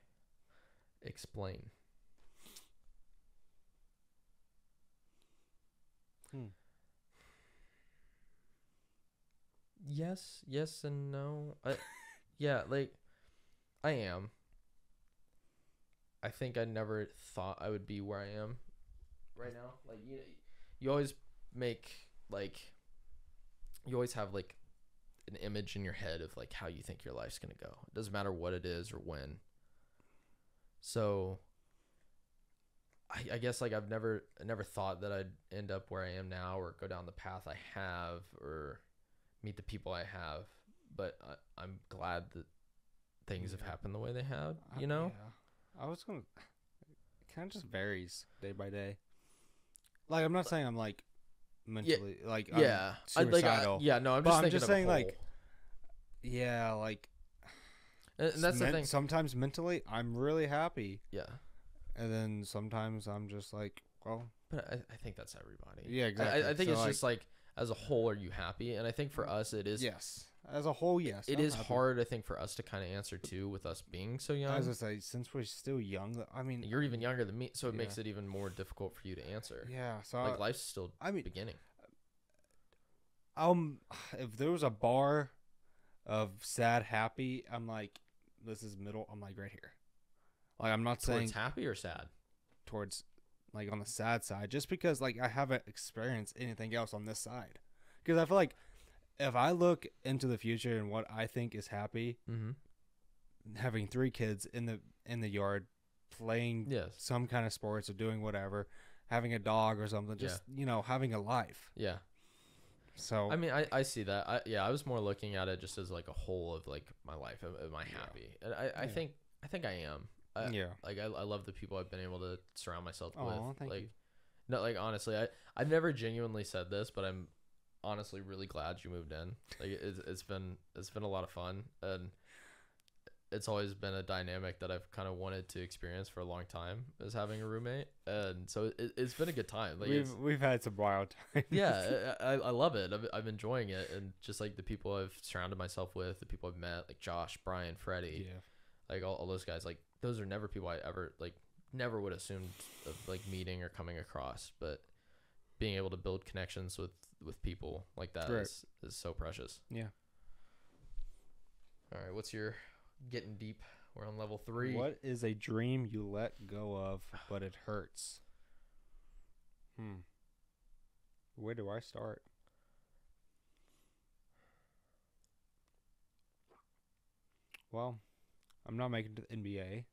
Explain. Hmm. Yes, yes and no. I, yeah, like, I am. I think I never thought I would be where I am right now. Like, you you always make, like, you always have, like, an image in your head of, like, how you think your life's going to go. It doesn't matter what it is or when. So, I, I guess, like, I've never, I never thought that I'd end up where I am now or go down the path I have or meet the people I have, but I, I'm glad that things yeah. have happened the way they have, you know? I, yeah. I was going to... It kind of just varies day by day. Like, I'm not saying I'm, like, mentally... Yeah. Like, I'm yeah. suicidal. I, like, I, yeah, no, I'm just, I'm just saying, like... Yeah, like... And, and that's men- the thing. Sometimes mentally, I'm really happy. Yeah. And then sometimes I'm just, like, well... But I, I think that's everybody. Yeah, exactly. I, I think so it's like, just, like... As a whole, are you happy? And I think for us, it is... Yes. As a whole, yes. It I'm is happy. Hard, I think, for us to kind of answer, too, with us being so young. I was going to say, since we're still young, I mean... You're even younger than me, so it yeah. makes it even more difficult for you to answer. Yeah, so... Like, I, life's still I mean, beginning. Um, if there was a bar of sad, happy, I'm like, this is middle, I'm like, right here. Like, I'm not saying... Towards happy or sad? Towards... Like on the sad side, just because like I haven't experienced anything else on this side, because I feel like if I look into the future and what I think is happy, mm-hmm. having three kids in the in the yard, playing yes. some kind of sports or doing whatever, having a dog or something, just yeah. you know having a life. Yeah. So I mean, I, I see that. I, yeah, I was more looking at it just as like a whole of like my life. Am, am I happy? Yeah. And I, I yeah. think I think I am. I, yeah, like I, I love the people I've been able to surround myself oh, with. Thank like, you. No, like honestly, I I've never genuinely said this, but I'm honestly really glad you moved in. Like it's it's been it's been a lot of fun, and it's always been a dynamic that I've kind of wanted to experience for a long time, is having a roommate, and so it, it's been a good time. Like we've we've had some wild times. Yeah, I I love it. I'm I'm enjoying it, and just like the people I've surrounded myself with, the people I've met, like Josh, Brian, Freddie, yeah, like all, all those guys, like. Those are never people I ever like never would assume of like meeting or coming across, but being able to build connections with, with people like that right. is, is so precious. Yeah. All right. What's your getting deep? We're on level three. What is a dream you let go of, but it hurts? Hmm. Where do I start? Well, I'm not making it to the N B A.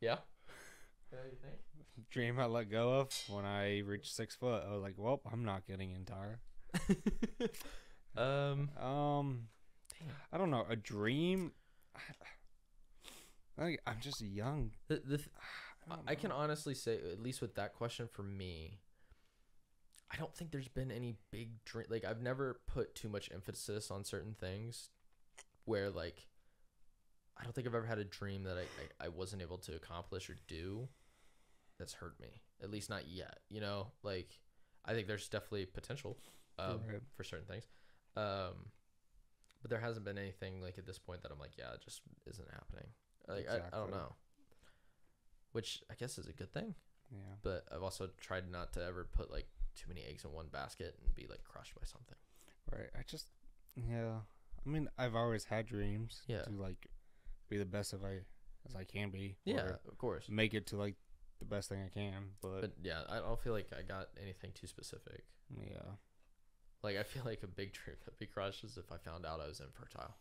Yeah. Dream I let go of when I reached six foot. I was like, well, I'm not getting in Tire. um, um, I don't know. A dream. I, I, I'm just young. The, the th- I, I can honestly say, at least with that question for me, I don't think there's been any big dream. Like I've never put too much emphasis on certain things. Where like I don't think I've ever had a dream that I, I, I wasn't able to accomplish or do that's hurt me. At least not yet. You know, like, I think there's definitely potential um, right. for certain things. Um, but there hasn't been anything, like, at this point that I'm like, yeah, it just isn't happening. Like, exactly. I, I don't know. Which I guess is a good thing. Yeah. But I've also tried not to ever put, like, too many eggs in one basket and be, like, crushed by something. Right. I just, yeah. I mean, I've always had dreams yeah. to, like, be the best if I, as I can be. Yeah, of course. Make it to, like, the best thing I can. But, but yeah, I don't feel like I got anything too specific. Yeah. Like, I feel like a big dream that'd be crushed is if I found out I was infertile.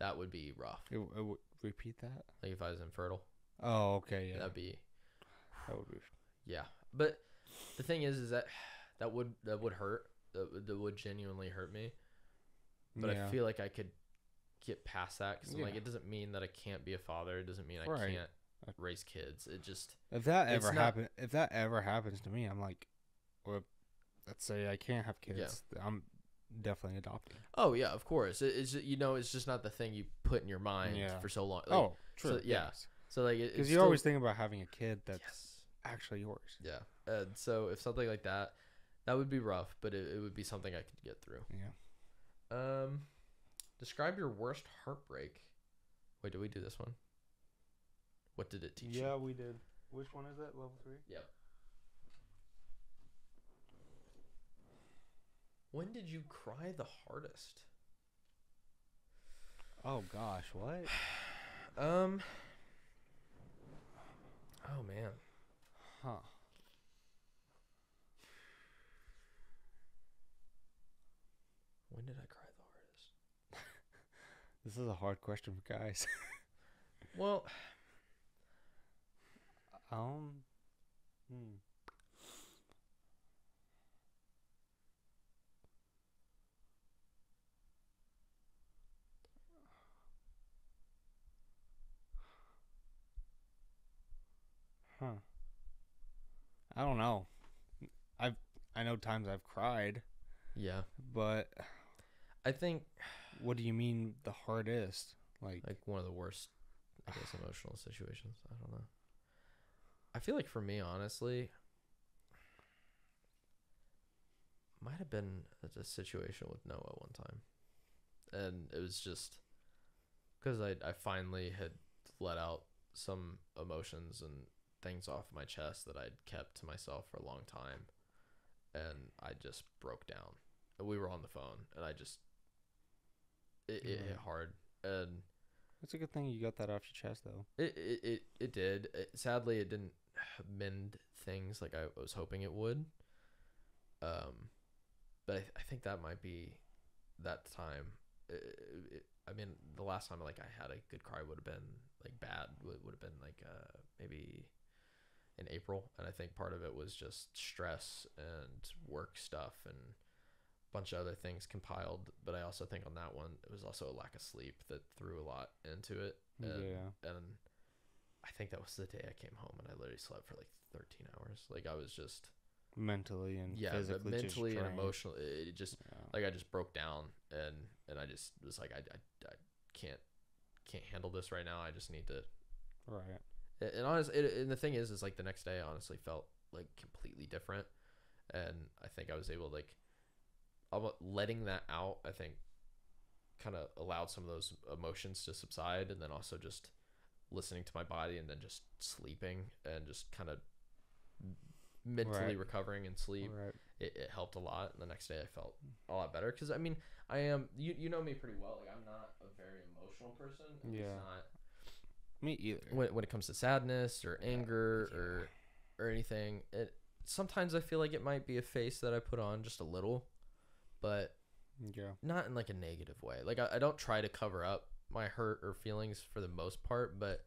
That would be rough. It, it w- repeat that? Like, if I was infertile. Oh, okay, yeah. That'd be... That would be... Yeah. But the thing is, is that that would, that would hurt. That, that would genuinely hurt me. But yeah. I feel like I could get past that because yeah. like, it doesn't mean that I can't be a father. It doesn't mean I right. can't raise kids. It just if that ever happen, not... if that ever happens to me, I'm like, well, let's say I can't have kids. Yeah. I'm definitely adopted. Oh yeah, of course. It, it's you know, it's just not the thing you put in your mind yeah. for so long. Like, oh, true. So, yeah. Yes. So like, because it, you still... always think about having a kid that's yes. actually yours. Yeah. And so if something like that, that would be rough, but it, it would be something I could get through. Yeah. Um, describe your worst heartbreak. Wait, did we do this one? What did it teach yeah, you? Yeah, we did. Which one is that? Level three? Yeah. When did you cry the hardest? Oh, gosh, what? um. Oh, man. Huh. When did I cry the hardest? This is a hard question for guys. Well, um, hmm. Huh. I don't know. I've I know times I've cried. Yeah. But I think, what do you mean the hardest? Like, like one of the worst, I guess, emotional situations. I don't know. I feel like for me, honestly, might have been a, a situation with Noah one time. And it was just because I, I finally had let out some emotions and things off my chest that I'd kept to myself for a long time. And I just broke down. We were on the phone, and I just... It, it hit hard, and it's a good thing you got that off your chest, though. It it it, it did. It, sadly, it didn't mend things like I was hoping it would. Um, but I, th- I think that might be that time. It, it, I mean, the last time like I had a good cry would have been like bad. Would would have been like uh maybe in April, and I think part of it was just stress and work stuff and bunch of other things compiled. But I also think on that one it was also a lack of sleep that threw a lot into it, and, yeah and I think that was the day I came home and I literally slept for like thirteen hours. Like I was just mentally and yeah physically mentally and emotionally it just yeah. like I just broke down, and and I just was like I, I, I can't can't handle this right now. I just need to right and, and honestly it, and the thing is is like the next day I honestly felt like completely different, and I think I was able to like letting that out, I think, kind of allowed some of those emotions to subside, and then also just listening to my body, and then just sleeping, and just kind of mentally right. recovering and sleep. Right. It, it helped a lot, and the next day I felt a lot better. Because I mean, I am you you know me pretty well. Like I'm not a very emotional person. And yeah. It's not me either. When when it comes to sadness or anger yeah. or or anything, it sometimes I feel like it might be a face that I put on just a little. But yeah. not in like a negative way. Like I, I don't try to cover up my hurt or feelings for the most part, but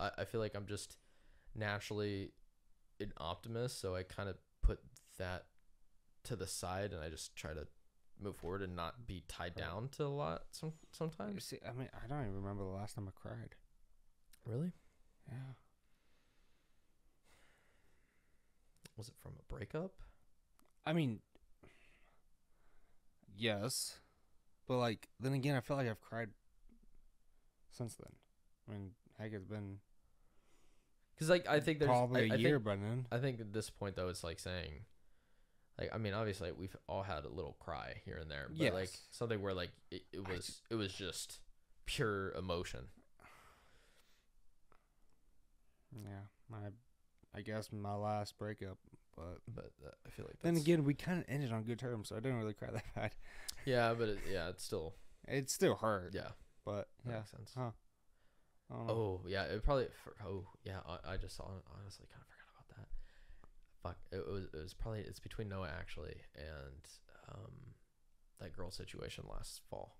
I, I feel like I'm just naturally an optimist. So I kind of put that to the side and I just try to move forward and not be tied down to a lot some, sometimes. You see, I mean, I don't even remember the last time I cried. Really? Yeah. Was it from a breakup? I mean... Yes, but like then again, I feel like I've cried since then. I mean, heck, it's been. Because like I think there's probably I, a I year think, by then. I think at this point though, it's like saying, like I mean, obviously like, we've all had a little cry here and there, but yes. like something where like it, it was just, it was just pure emotion. Yeah, my, I guess my last breakup. But, but uh, I feel like that's... Then again, we kind of ended on good terms, so I didn't really cry that bad. Yeah, but it, yeah, it's still... It still hurt. Yeah. But, that yeah. Makes sense. Huh. Oh, yeah, it probably... Oh, yeah, I, I just saw... Honestly, kind of forgot about that. Fuck, it was, it was probably... It's between Noah, actually, and um, that girl situation last fall.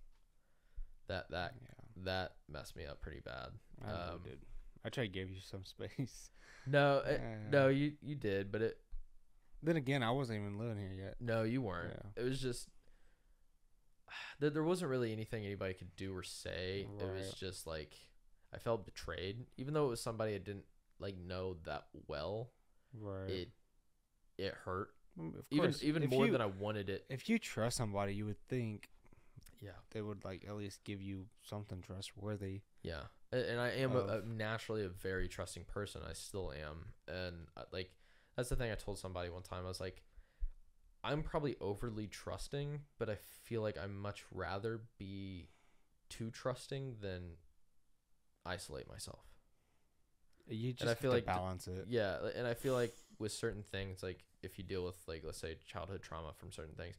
That that yeah. that messed me up pretty bad. I know um, did. I tried to give you some space. No, it, uh, no, you, you did, but it... Then again, I wasn't even living here yet. No, you weren't. Yeah. It was just that there wasn't really anything anybody could do or say. Right. It was just like I felt betrayed, even though it was somebody I didn't like know that well. Right. It it hurt. Of course. Even even if more you, than I wanted it. If you trust somebody, you would think, yeah, they would like at least give you something trustworthy. Yeah, and, and I am of... a, a naturally a very trusting person. I still am, and uh, like. That's the thing I told somebody one time. I was like, I'm probably overly trusting, but I feel like I'd much rather be too trusting than isolate myself. You just and I feel have to like balance it. Yeah, and I feel like with certain things, like if you deal with, like, let's say childhood trauma from certain things,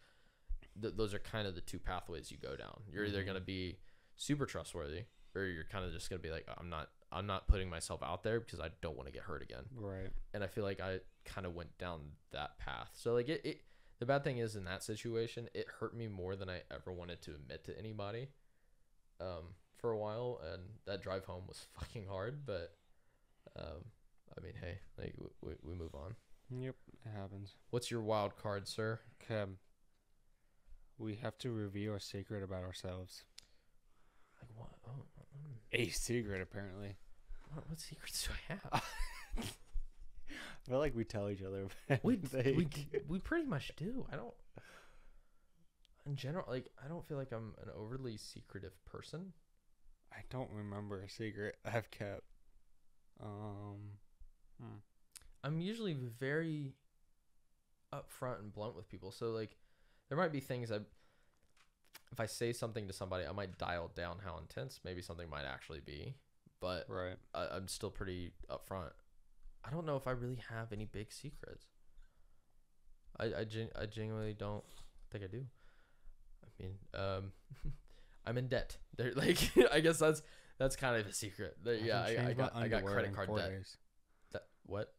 th- those are kind of the two pathways you go down. You're mm-hmm. either going to be super trustworthy, or you're kind of just going to be like, I'm not. I'm not putting myself out there because I don't want to get hurt again. Right. And I feel like I kind of went down that path. So like it, it, the bad thing is in that situation, it hurt me more than I ever wanted to admit to anybody, um, for a while. And that drive home was fucking hard, but, um, I mean, hey, like we, we move on. Yep. It happens. What's your wild card, sir? Okay. We have to reveal a secret about ourselves. Like what? Oh, a secret, apparently. What, what secrets do I have? I feel like we tell each other. We, we we pretty much do. I don't. In general, like I don't feel like I'm an overly secretive person. I don't remember a secret I've kept. Um, hmm. I'm usually very upfront and blunt with people, so like there might be things I. If I say something to somebody, I might dial down how intense maybe something might actually be, but right. I, I'm still pretty upfront. I don't know if I really have any big secrets. I I, gen- I genuinely don't think I do. I mean, um, I'm in debt. They're like, I guess that's that's kind of a secret. They're, yeah, I, I got I got credit card debt. That, what?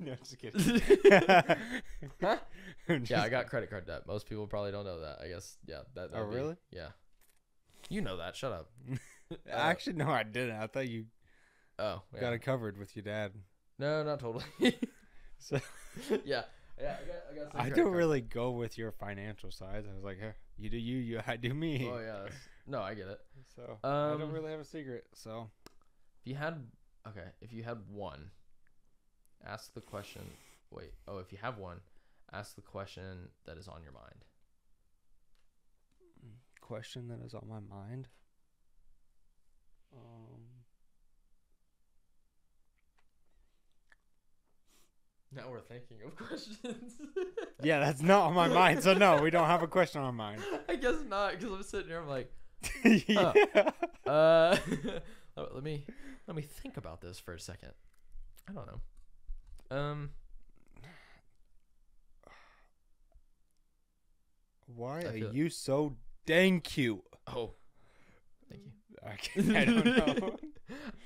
No, I'm just kidding. Huh? Just yeah, I got credit card debt. Most people probably don't know that. I guess, yeah. That, oh, be, really? Yeah. You know that. Shut up. uh, Actually, no, I didn't. I thought you oh, yeah. got it covered with your dad. No, not totally. So, yeah. yeah, I, got, I, got I don't card. really go with your financial sides. I was like, hey, you do you, you I do me. Oh, yeah. No, I get it. So um, I don't really have a secret. So if you had, okay, if you had one, ask the question. Wait. Oh, if you have one, ask the question that is on your mind. Question that is on my mind. Um. Now we're thinking of questions. Yeah, that's not on my mind. So no, we don't have a question on our mind. I guess not, because I'm sitting here. I'm like, huh, yeah. uh, let me let me think about this for a second. I don't know. Um, why are you so dang cute? Oh, thank you. Okay, I don't know.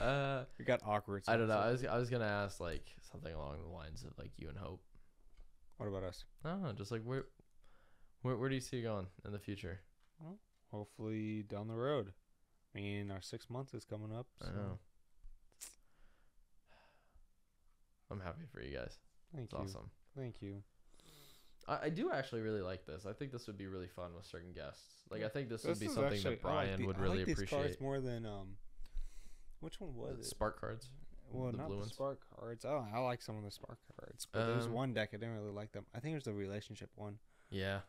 uh, we got awkward. I don't know. I was I was gonna ask like something along the lines of like you and Hope. What about us? I don't know. Just like where, where, where do you see going in the future? Well, hopefully down the road. I mean, our six months is coming up. So. I know. I'm happy for you guys. Thank you. It's awesome. Thank you. I, I do actually really like this. I think this would be really fun with certain guests. Like I think this, this would be something actually, that Brian like the, would really I like appreciate. These cards more than um, which one was the it? Spark cards. Well, the not the ones. Spark cards. Oh, I like some of the spark cards, but um, there was one deck I didn't really like them. I think it was the relationship one. Yeah.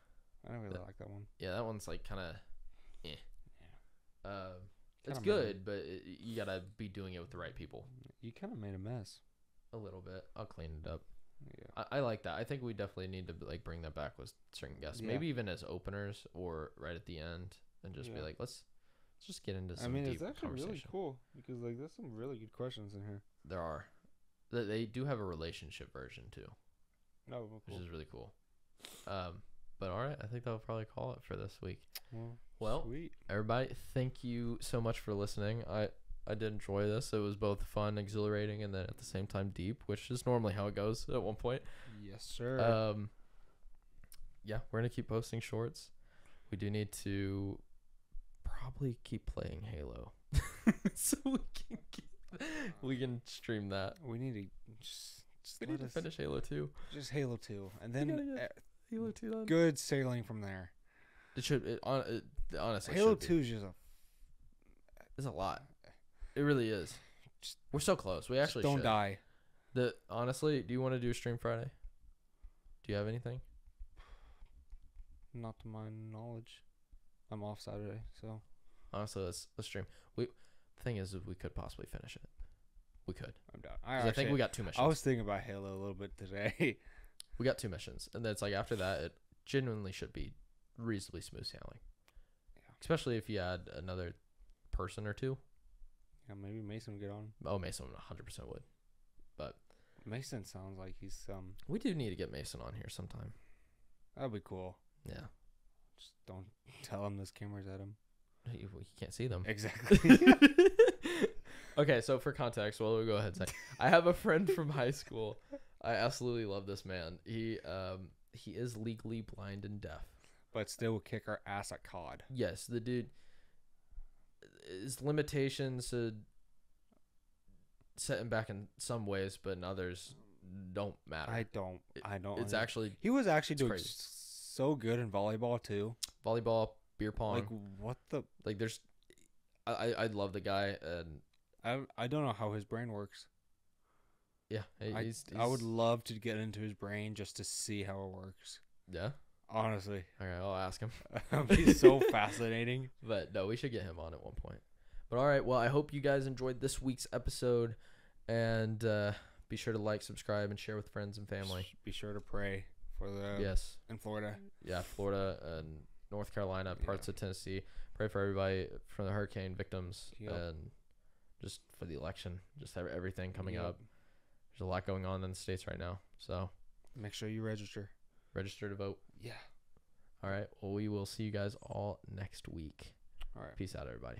I don't really that, like that one. Yeah, that one's like kind of, eh. Yeah. Um. It's good, but it, you gotta be doing it with the right people. You kind of made a mess. A little bit. I'll clean it up. Yeah. I, I like that. I think we definitely need to like bring that back with certain guests, yeah. maybe even as openers or right at the end, and just yeah. be like, let's, let's just get into. Some I mean, deep it's actually really cool because like there's some really good questions in here. There are. They do have a relationship version too. Oh, well, cool. Which is really cool. Um, but all right, I think that'll probably call it for this week. Well, well sweet. Everybody, thank you so much for listening. I. I did enjoy this. It was both fun, exhilarating, and then at the same time deep, which is normally how it goes at one point. Yes, sir. Um, yeah, we're going to keep posting shorts. We do need to probably keep playing Halo. So we can keep, we can stream that. We need to just, just we need to finish Halo two. Just Halo two. And then uh, Halo two then. Good sailing from there. It should it, on, it, honestly Halo two is just a it's a lot. It really is. Just, We're so close. We actually just don't should. die. The honestly, do you want to do a stream Friday? Do you have anything? Not to my knowledge. I'm off Saturday, so honestly, let's let's stream. We the thing is, we could possibly finish it. We could. I'm down. I, actually, I think we got two missions. I was thinking about Halo a little bit today. We got two missions, and then it's like after that, it genuinely should be reasonably smooth sailing. Yeah. Especially if you add another person or two. Yeah, maybe Mason would get on. Oh, Mason one hundred percent would. But Mason sounds like he's... um. We do need to get Mason on here sometime. That'd be cool. Yeah. Just don't tell him those cameras at him. He, well, he can't see them. Exactly. Okay, so for context, well, we'll go ahead and say, I have a friend from high school. I absolutely love this man. He um he is legally blind and deaf. But still will kick our ass at C O D. Yes, the dude... His limitations uh, set him back in some ways, but in others don't matter. I don't. It, I don't. It's understand. actually he was actually doing crazy. so good in volleyball too. Volleyball, beer pong. Like what the? Like there's, I I love the guy, and I I don't know how his brain works. Yeah, he's, I he's, I would love to get into his brain just to see how it works. Yeah. Honestly. Okay, I'll ask him. He's so fascinating. But no, we should get him on at one point. But all right, well, I hope you guys enjoyed this week's episode. And uh, be sure to like, subscribe, and share with friends and family. Be sure to pray for the... Yes. In Florida. Yeah, Florida and North Carolina, parts yeah. of Tennessee. Pray for everybody, for the hurricane victims, yep. and just for the election. Just have everything coming yep. up. There's a lot going on in the States right now. So make sure you register. Register to vote. Yeah. All right. Well, we will see you guys all next week. All right. Peace out, everybody.